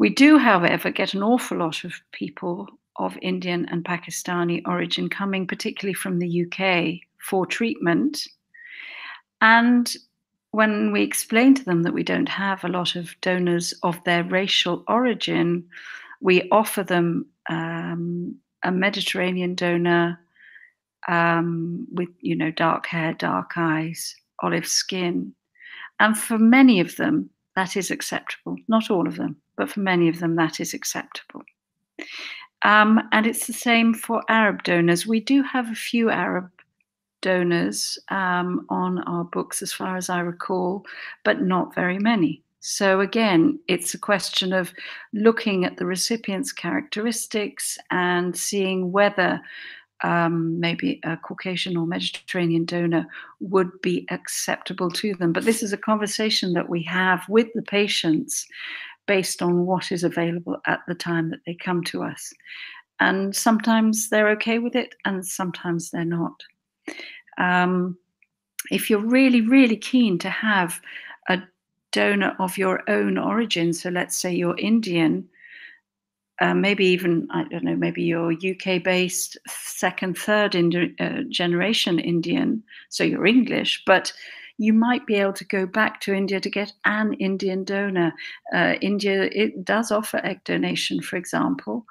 We do, however, get an awful lot of people of Indian and Pakistani origin coming, particularly from the UK, for treatment. And when we explain to them that we don't have a lot of donors of their racial origin, we offer them a Mediterranean donor, with, you know, dark hair, dark eyes, olive skin. And for many of them, that is acceptable. Not all of them, but for many of them, that is acceptable. And it's the same for Arab donors. We do have a few Arab donors on our books, as far as I recall, but not very many. So again, it's a question of looking at the recipient's characteristics and seeing whether maybe a Caucasian or Mediterranean donor would be acceptable to them. But this is a conversation that we have with the patients based on what is available at the time that they come to us. And sometimes they're okay with it and sometimes they're not. If you're really, really keen to have a donor of your own origin, so let's say you're Indian, maybe even, I don't know, maybe you're UK-based, second, third generation Indian, so you're English, but you might be able to go back to India to get an Indian donor. India does offer egg donation, for example.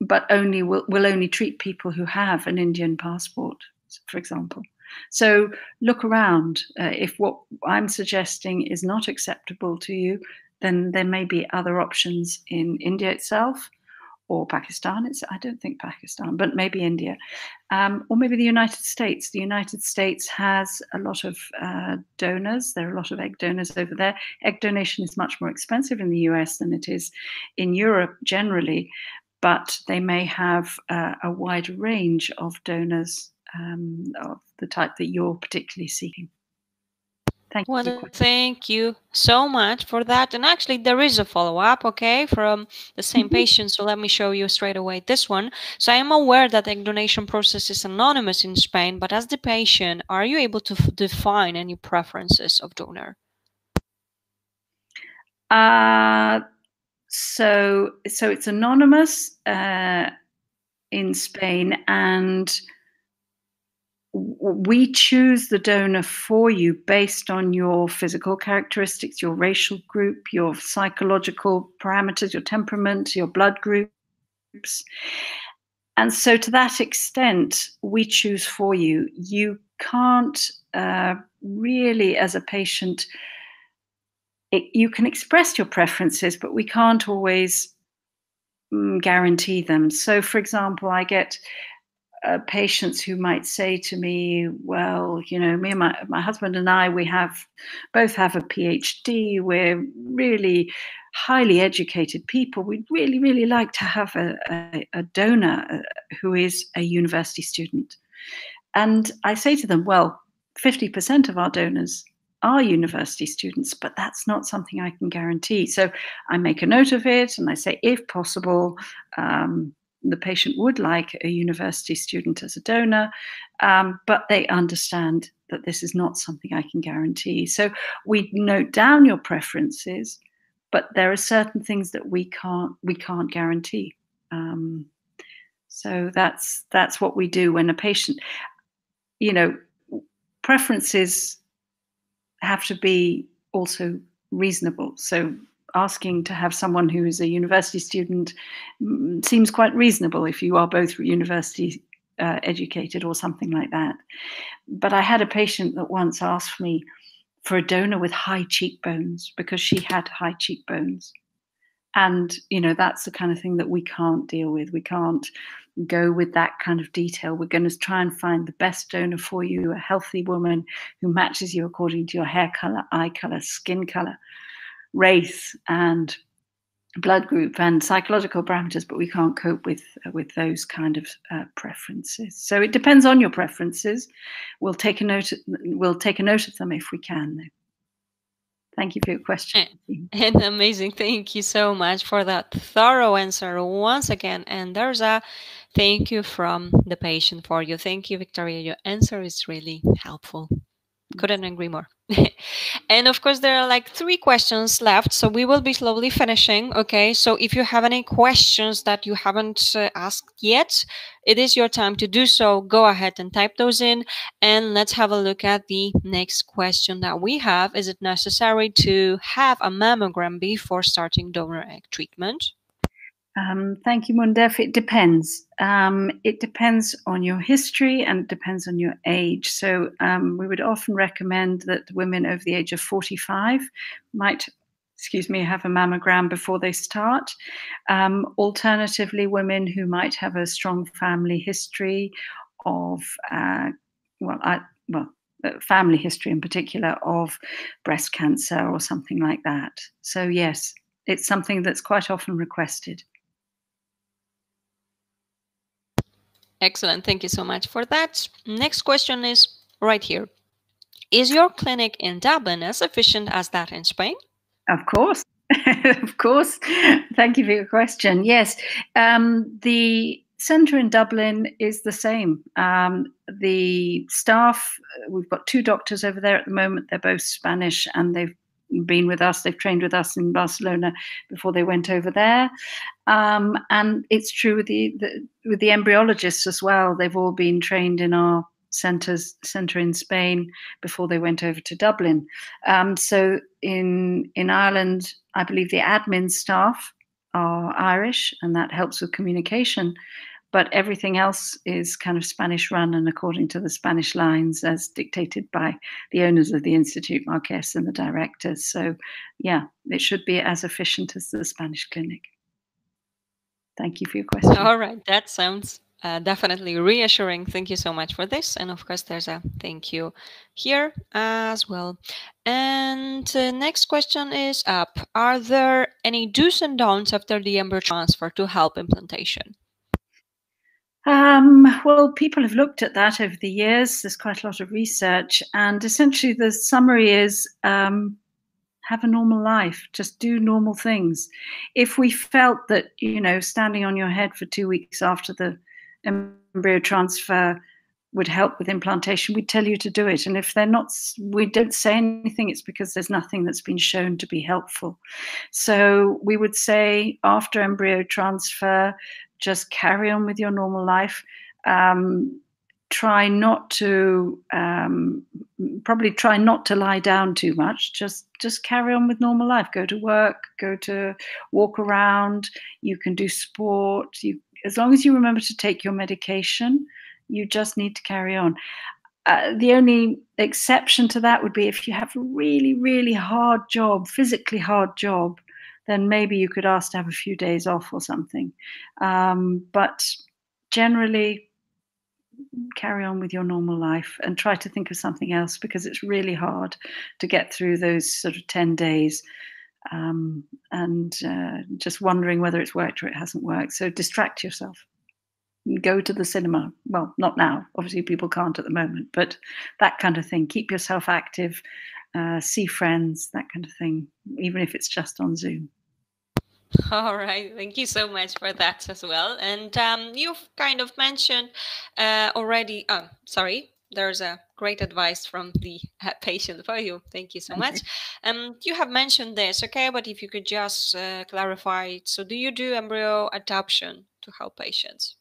but only will only treat people who have an Indian passport, for example. So look around. If what I'm suggesting is not acceptable to you, then there may be other options in India itself, or Pakistan. I don't think Pakistan, but maybe India, or maybe the United States. The United States has a lot of donors. There are a lot of egg donors over there. Egg donation is much more expensive in the US than it is in Europe generally, but they may have a wide range of donors of the type that you're particularly seeking. Thank you. Well, thank you so much for that. And actually, there is a follow-up, okay, from the same patient. So let me show you straight away this one. So I am aware that the egg donation process is anonymous in Spain, but as the patient, are you able to define any preferences of donor? So it's anonymous in Spain, and we choose the donor for you based on your physical characteristics, your racial group, your psychological parameters, your temperament, your blood groups. And so to that extent, we choose for you. You can't really, as a patient, you can express your preferences, but we can't always guarantee them. So, for example, I get patients who might say to me, well, you know, me and my husband and I, we both have a PhD. We're really highly educated people. We'd really, really like to have a donor who is a university student. And I say to them, well, 50% of our donors are university students, but that's not something I can guarantee. So I make a note of it, and I say, if possible, the patient would like a university student as a donor, but they understand that this is not something I can guarantee. So we note down your preferences, but there are certain things that we can't guarantee. So that's what we do when a patient, you know, preferences have to be also reasonable. So asking to have someone who is a university student seems quite reasonable if you are both university educated or something like that. But I had a patient that once asked me for a donor with high cheekbones because she had high cheekbones. And, you know, that's the kind of thing that we can't deal with. We can't go with that kind of detail. We're going to try and find the best donor for you, a healthy woman who matches you according to your hair color, eye color, skin color, race and blood group and psychological parameters, but we can't cope with those kind of preferences. So it depends on your preferences. We'll take a note of them if we can, though. Thank you for your question. And amazing. Thank you so much for that thorough answer once again. And there's a thank you from the patient for you. Thank you, Victoria. Your answer is really helpful. Couldn't agree more. And of course, there are like 3 questions left, so we will be slowly finishing. Okay, so if you have any questions that you haven't asked yet, it is your time to do so. Go ahead and type those in, and let's have a look at the next question that we have. Is it necessary to have a mammogram before starting donor egg treatment? Thank you, Mundef. It depends. It depends on your history and depends on your age. So we would often recommend that women over the age of 45 might, excuse me, have a mammogram before they start. Alternatively, women who might have a strong family history of, family history in particular of breast cancer or something like that. So yes, it's something that's quite often requested. Excellent. Thank you so much for that. Next question is right here. Is your clinic in Dublin as efficient as that in Spain? Of course. Of course. Thank you for your question. Yes. The centre in Dublin is the same. The staff, we've got 2 doctors over there at the moment. They're both Spanish, and they've been with us. They've trained with us in Barcelona before they went over there. And it's true with the embryologists as well. They've all been trained in our centre in Spain before they went over to Dublin. So in Ireland, I believe the admin staff are Irish, and that helps with communication. But everything else is kind of Spanish run and according to the Spanish lines as dictated by the owners of the Institut Marquès and the directors. So, yeah, it should be as efficient as the Spanish clinic. Thank you for your question. All right. That sounds definitely reassuring. Thank you so much for this. And of course, there's a thank you here as well. And next question is up. Are there any do's and don'ts after the embryo transfer to help implantation? Well, people have looked at that over the years. There's quite a lot of research, and essentially the summary is have a normal life, just do normal things. If we felt that, you know, standing on your head for 2 weeks after the embryo transfer would help with implantation, we'd tell you to do it. And if they're not, we don't say anything, it's because there's nothing that's been shown to be helpful. So we would say after embryo transfer, just carry on with your normal life. Try not to, probably try not to lie down too much. Just carry on with normal life. Go to work, go to walk around. You can do sport. As long as you remember to take your medication, you just need to carry on. The only exception to that would be if you have a really, really hard job, physically hard job, then maybe you could ask to have a few days off or something. But generally, carry on with your normal life and try to think of something else, because it's really hard to get through those sort of 10 days just wondering whether it's worked or it hasn't worked. So distract yourself. Go to the cinema. Well, not now. Obviously, people can't at the moment, but that kind of thing. Keep yourself active. See friends, that kind of thing, even if it's just on Zoom. All right. Thank you so much for that as well. And you've kind of mentioned already, oh, sorry, there's a great advice from the patient for you. Thank you so much. You have mentioned this, okay, but if you could just clarify. So do you do embryo adoption to help patients?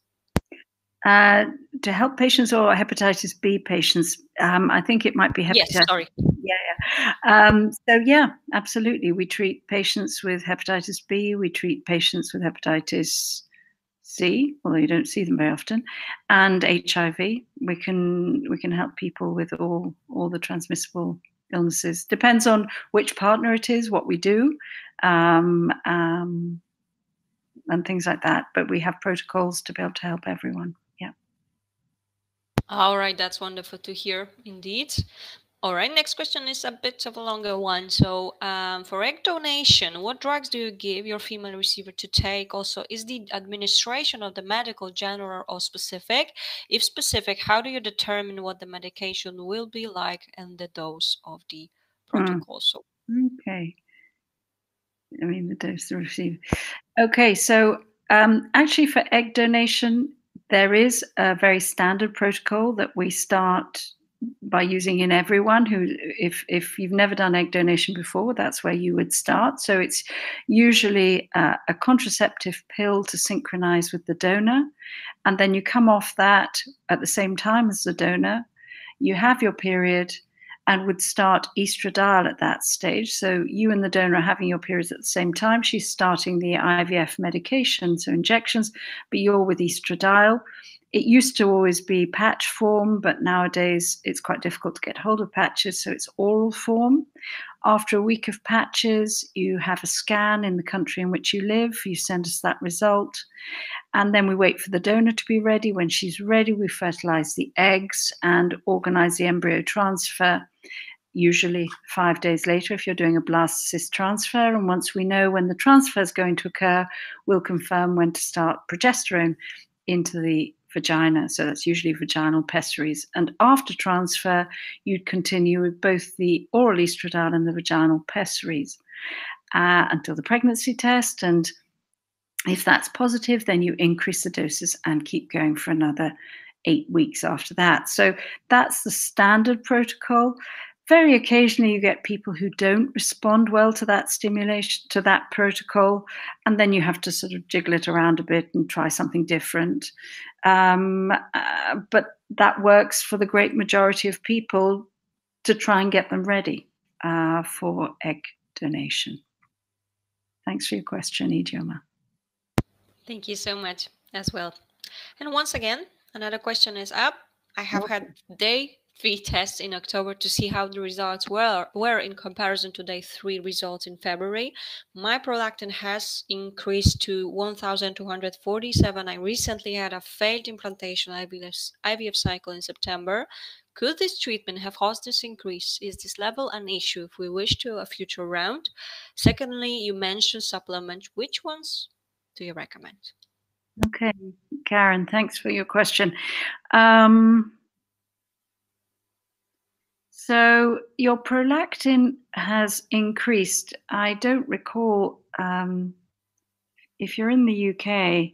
To help patients or hepatitis B patients? I think it might be hepatitis. Yes, sorry. Yeah. So, yeah, absolutely. We treat patients with hepatitis B. We treat patients with hepatitis C, although you don't see them very often, and HIV. We can help people with all the transmissible illnesses. Depends on which partner it is, what we do, and things like that. But we have protocols to be able to help everyone. Yeah. All right. That's wonderful to hear indeed. All right, next question is a bit of a longer one. So for egg donation, what drugs do you give your female receiver to take? Also, is the administration of the medical general or specific? If specific, how do you determine what the medication will be like and the dose of the protocol? So okay. I mean, the dose, the receiver. Okay, so actually for egg donation, there is a very standard protocol that we start by using in everyone who, if you've never done egg donation before, that's where you would start. So it's usually a contraceptive pill to synchronize with the donor. And then you come off that at the same time as the donor, you have your period and would start estradiol at that stage. So you and the donor are having your periods at the same time. She's starting the IVF medication, so injections, but you're with estradiol. It used to always be patch form, but nowadays it's quite difficult to get hold of patches, so it's oral form. After a week of patches, you have a scan in the country in which you live. You send us that result, and then we wait for the donor to be ready. When she's ready, we fertilize the eggs and organize the embryo transfer, usually 5 days later if you're doing a blastocyst transfer. And once we know when the transfer is going to occur, we'll confirm when to start progesterone into the vagina. So that's usually vaginal pessaries. And after transfer, you'd continue with both the oral estradiol and the vaginal pessaries until the pregnancy test. And if that's positive, then you increase the doses and keep going for another 8 weeks after that. So that's the standard protocol. Very occasionally you get people who don't respond well to that stimulation, to that protocol, and then you have to sort of jiggle it around a bit and try something different. But that works for the great majority of people to try and get them ready for egg donation. Thanks for your question, Idioma. Thank you so much as well. And once again, another question is up. I have had day 3 tests in October to see how the results were in comparison to day 3 results in February. My prolactin has increased to 1,247. I recently had a failed implantation IVF cycle in September. Could this treatment have caused this increase? Is this level an issue if we wish to a future round? Secondly, you mentioned supplements. Which ones do you recommend? Okay, Karen, thanks for your question. So your prolactin has increased. I don't recall if you're in the UK,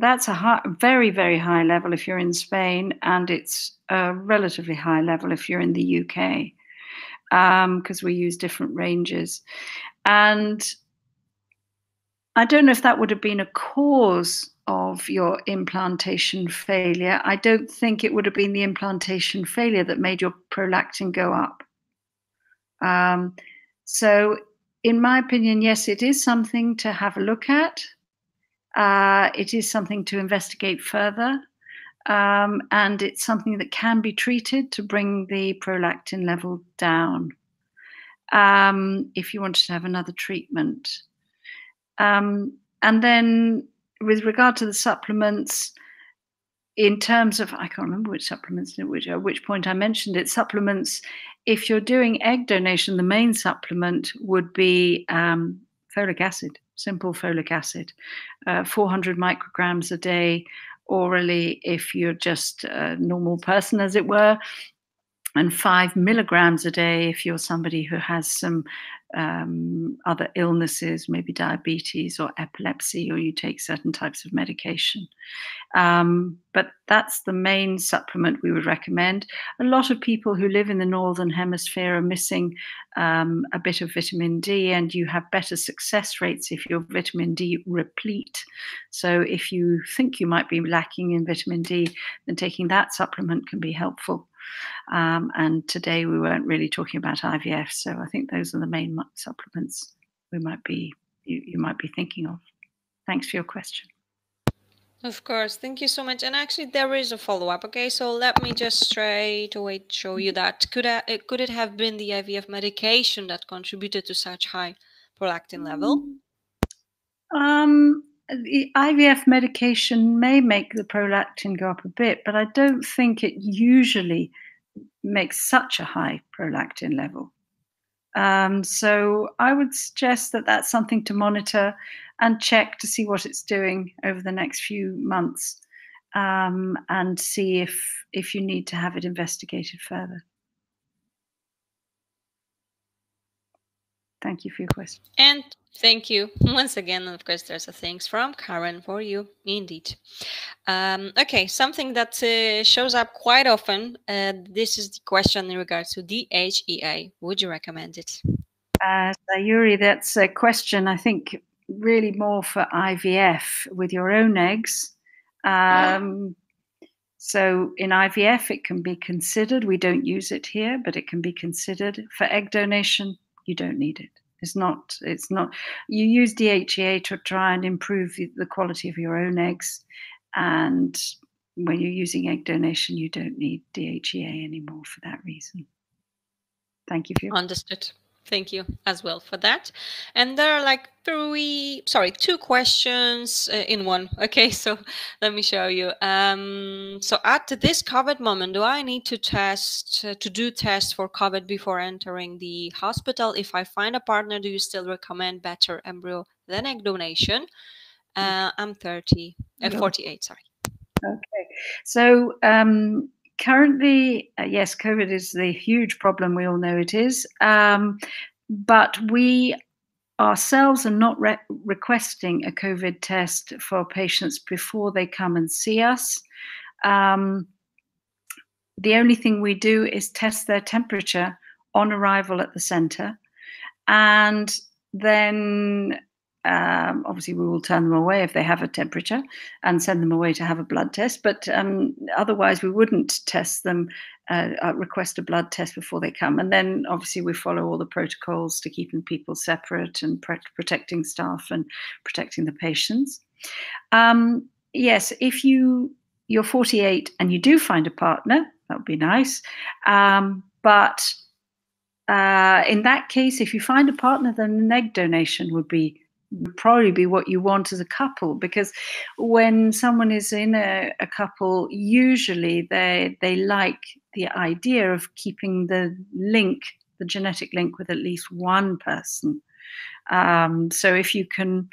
that's a high, very, very high level if you're in Spain, and it's a relatively high level if you're in the UK, because we use different ranges. And I don't know if that would have been a cause of your implantation failure. I don't think it would have been the implantation failure that made your prolactin go up. So in my opinion, yes, it is something to have a look at. It is something to investigate further. And it's something that can be treated to bring the prolactin level down if you wanted to have another treatment. And then with regard to the supplements, in terms of, I can't remember which supplements, at which point I mentioned it, supplements, if you're doing egg donation, the main supplement would be folic acid, simple folic acid, 400 micrograms a day orally if you're just a normal person, as it were, and 5 milligrams a day if you're somebody who has some other illnesses, maybe diabetes or epilepsy, or you take certain types of medication. But that's the main supplement we would recommend. A lot of people who live in the Northern Hemisphere are missing a bit of vitamin D, and you have better success rates if you're vitamin D replete. So if you think you might be lacking in vitamin D, then taking that supplement can be helpful. And today we weren't really talking about IVF, so I think those are the main supplements we might be you might be thinking of. Thanks for your question. Of course, thank you so much. And actually, there is a follow-up. Okay, so let me just straight away show you that. Could it have been the IVF medication that contributed to such high prolactin level? The IVF medication may make the prolactin go up a bit, but I don't think it usually makes such a high prolactin level. So I would suggest that that's something to monitor and check to see what it's doing over the next few months, and see if you need to have it investigated further. Thank you for your question. And thank you once again. Of course, there's a thanks from Karen for you, indeed. Okay, something that shows up quite often. This is the question in regards to DHEA. Would you recommend it? Sayuri, that's a question, I think, really more for IVF with your own eggs. So in IVF, it can be considered. We don't use it here, but it can be considered. For egg donation, you don't need it. It's not, you use DHEA to try and improve the quality of your own eggs. And when you're using egg donation, you don't need DHEA anymore for that reason. Thank you for your Understood. Thank you as well for that. And there are like two questions in one. Okay, so let me show you. So at this COVID moment, do I need to do tests for COVID before entering the hospital? If I find a partner, do you still recommend better embryo than egg donation? I'm 48, sorry. Okay, so currently, yes, COVID is the huge problem we all know it is, but we ourselves are not requesting a COVID test for patients before they come and see us. The only thing we do is test their temperature on arrival at the center, and then Obviously, we will turn them away if they have a temperature and send them away to have a blood test. But otherwise, we wouldn't test them, request a blood test before they come. And then, obviously, we follow all the protocols to keeping people separate and protecting staff and protecting the patients. Yes, if you're 48 and you do find a partner, that would be nice. But in that case, if you find a partner, then an egg donation would probably be what you want as a couple, because when someone is in a couple, usually they like the idea of keeping the link, the genetic link, with at least one person. So if you can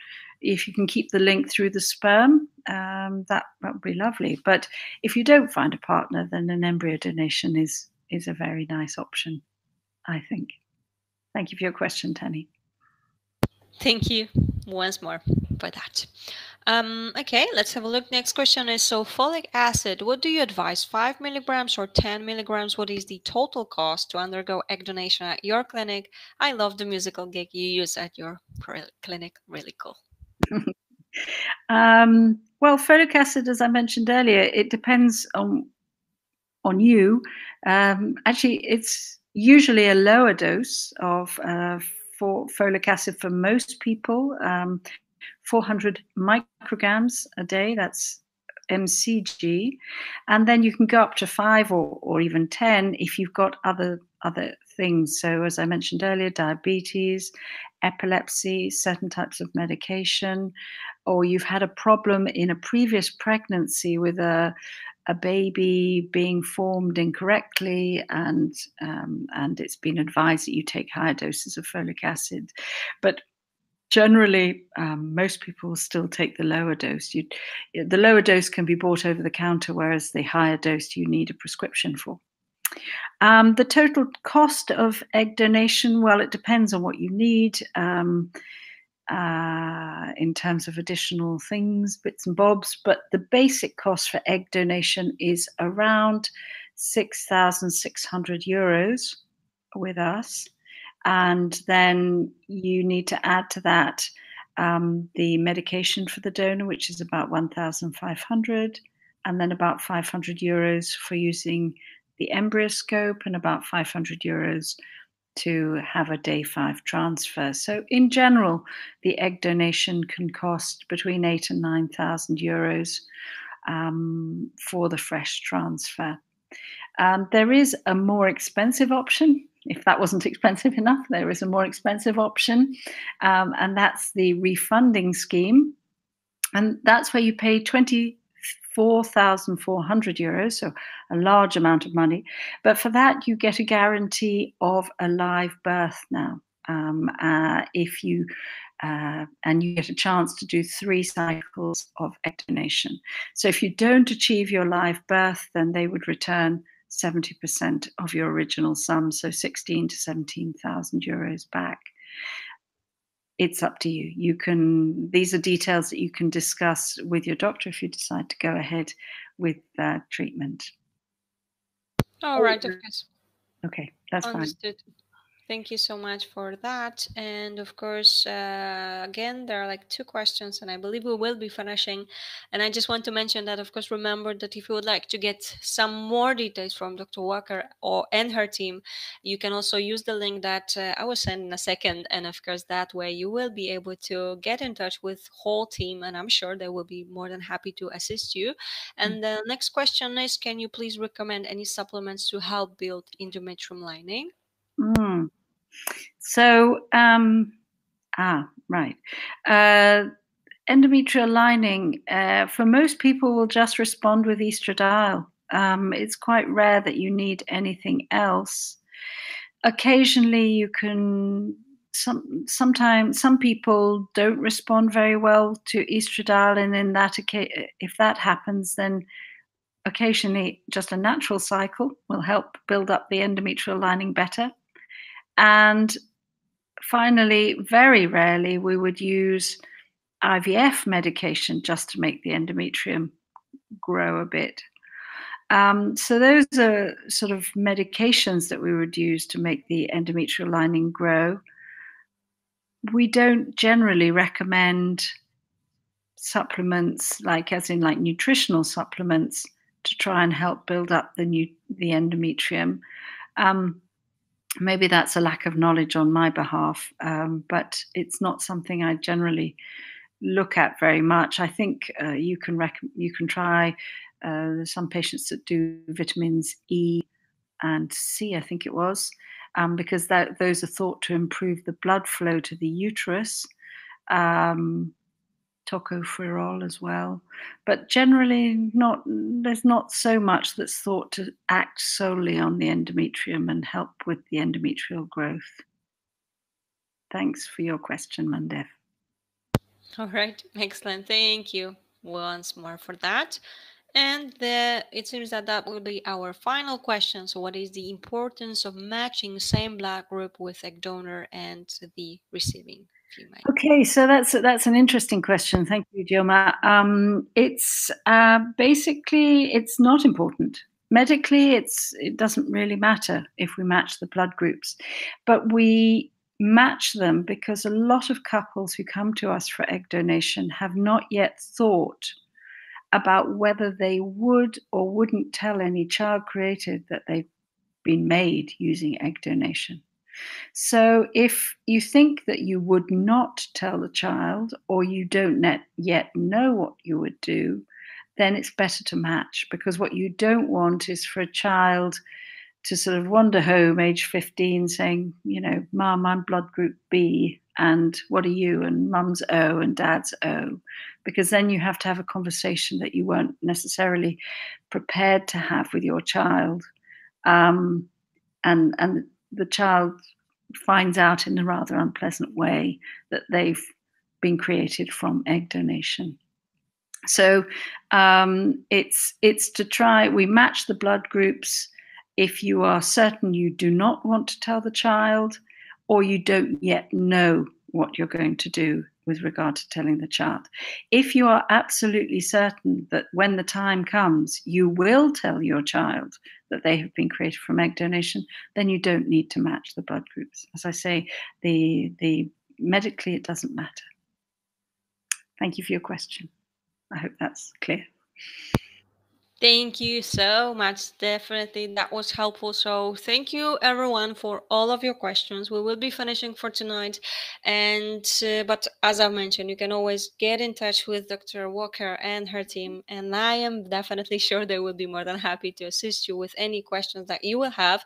keep the link through the sperm, that would be lovely. But if you don't find a partner, then an embryo donation is a very nice option, I think. Thank you for your question, Tani. Thank you once more for that. Okay, let's have a look. Next question is, so folic acid, what do you advise, 5 milligrams or 10 milligrams? What is the total cost to undergo egg donation at your clinic? I love the musical gig you use at your clinic, really cool. Well, folic acid, as I mentioned earlier, it depends on you. Actually, it's usually a lower dose of for folic acid for most people, 400 micrograms a day, that's mcg, and then you can go up to 5 or even 10 if you've got other things. So as I mentioned earlier, diabetes, epilepsy, certain types of medication, or you've had a problem in a previous pregnancy with a baby being formed incorrectly, and it's been advised that you take higher doses of folic acid. But generally, most people still take the lower dose. The lower dose can be bought over the counter, whereas the higher dose you need a prescription for. The total cost of egg donation, well, it depends on what you need in terms of additional things, bits and bobs, but the basic cost for egg donation is around 6,600 euros with us, and then you need to add to that the medication for the donor, which is about 1,500, and then about 500 euros for using the embryoscope, and about 500 euros to have a day 5 transfer. So in general, the egg donation can cost between 8,000 and 9,000 euros for the fresh transfer. There is a more expensive option. If that wasn't expensive enough, there is a more expensive option, and that's the refunding scheme. And that's where you pay 24,400 euros, so a large amount of money. But for that, you get a guarantee of a live birth now. And you get a chance to do 3 cycles of egg donation. So if you don't achieve your live birth, then they would return 70% of your original sum, so 16,000 to 17,000 euros back. It's up to you. These are details that you can discuss with your doctor if you decide to go ahead with treatment. All right, of course. Okay, that's understood. Fine. Thank you so much for that. And of course, again, there are like 2 questions, and I believe we will be finishing. And I just want to mention that, of course, remember that if you would like to get some more details from Dr. Walker and her team, you can also use the link that I will send in a second. And of course, that way you will be able to get in touch with whole team, and I'm sure they will be more than happy to assist you. And the next question is, can you please recommend any supplements to help build endometrium lining? So, right. Endometrial lining, for most people, will just respond with estradiol. It's quite rare that you need anything else. Occasionally, you can. Sometimes some people don't respond very well to estradiol, and in that if that happens, then occasionally just a natural cycle will help build up the endometrial lining better. And finally, very rarely, we would use IVF medication just to make the endometrium grow a bit. So those are sort of medications that we would use to make the endometrial lining grow. we don't generally recommend supplements, like as in like nutritional supplements, to try and help build up the endometrium. Maybe that's a lack of knowledge on my behalf, but it's not something I generally look at very much. I think you can try some patients that do vitamins E and C, I think it was, because those are thought to improve the blood flow to the uterus. Tocopherol as well, but generally not. There's not so much that's thought to act solely on the endometrium and help with the endometrial growth. Thanks for your question, Mandev. All right, excellent. Thank you once more for that. And it seems that will be our final question. So what is the importance of matching same blood group with egg donor and the receiving? Okay, so that's an interesting question. Thank you, Gilma. It's basically, it's not important. Medically, it doesn't really matter if we match the blood groups, but we match them because a lot of couples who come to us for egg donation have not yet thought about whether they would or wouldn't tell any child created that they've been made using egg donation. So if you think that you would not tell the child, or you don't yet know what you would do, then it's better to match, because what you don't want is for a child to sort of wander home age 15 saying, you know, Mum, I'm blood group B, and what are you? And Mum's O and Dad's O, because then you have to have a conversation that you weren't necessarily prepared to have with your child. And the child finds out in a rather unpleasant way that they've been created from egg donation. So it's to try, we match the blood groups if you are certain you do not want to tell the child, or you don't yet know what you're going to do with regard to telling the child. If you are absolutely certain that when the time comes, you will tell your child that they have been created from egg donation, then you don't need to match the blood groups. As I say, the medically, it doesn't matter. Thank you for your question. I hope that's clear. Thank you so much. Definitely, that was helpful. So thank you, everyone, for all of your questions. We will be finishing for tonight. But as I mentioned, you can always get in touch with Dr. Walker and her team. And I am definitely sure they will be more than happy to assist you with any questions that you will have.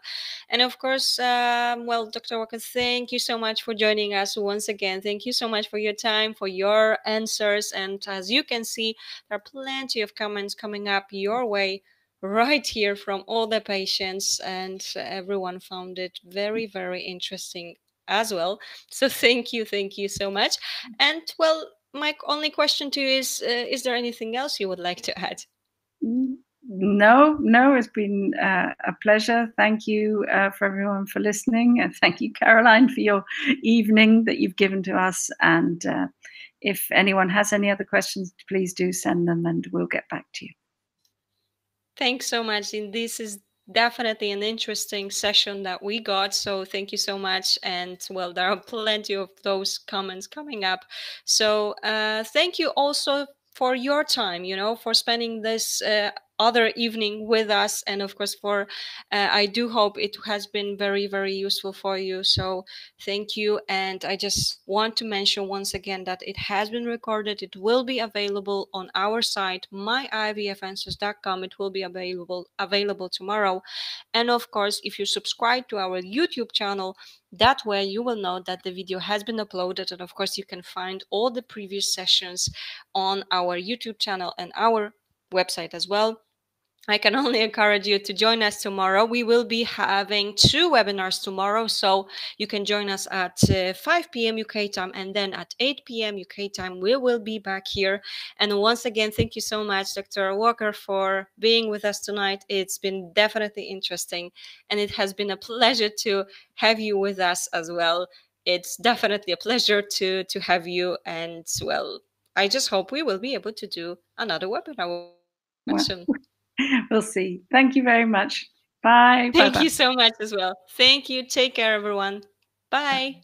And of course, well, Dr. Walker, thank you so much for joining us once again. Thank you so much for your time, for your answers. And as you can see, there are plenty of comments coming up your way right here from all the patients, and everyone found it very, very interesting as well. So thank you so much. And well, my only question to you is there anything else you would like to add? No, it's been a pleasure. Thank you for everyone for listening, and thank you, Caroline, for your evening that you've given to us. And if anyone has any other questions, please do send them and we'll get back to you. Thanks so much. And this is definitely an interesting session that we got. So thank you so much. And well, there are plenty of those comments coming up. So thank you also for your time, you know, for spending this other evening with us. And of course, for I do hope it has been very, very useful for you. So thank you. And I just want to mention once again that it has been recorded. It will be available on our site, myivfanswers.com. It will be available tomorrow. And of course, if you subscribe to our YouTube channel, that way you will know that the video has been uploaded. And of course, you can find all the previous sessions on our YouTube channel and our website as well. I can only encourage you to join us tomorrow. We will be having 2 webinars tomorrow, so you can join us at 5 p.m. UK time, and then at 8 p.m. UK time, we will be back here. And once again, thank you so much, Dr. Walker, for being with us tonight. It's been definitely interesting, and it has been a pleasure to have you with us as well. It's definitely a pleasure to have you, and well, I just hope we will be able to do another webinar soon. We'll see. Thank you very much. Bye. Thank you so much as well. Thank you. Take care, everyone. Bye.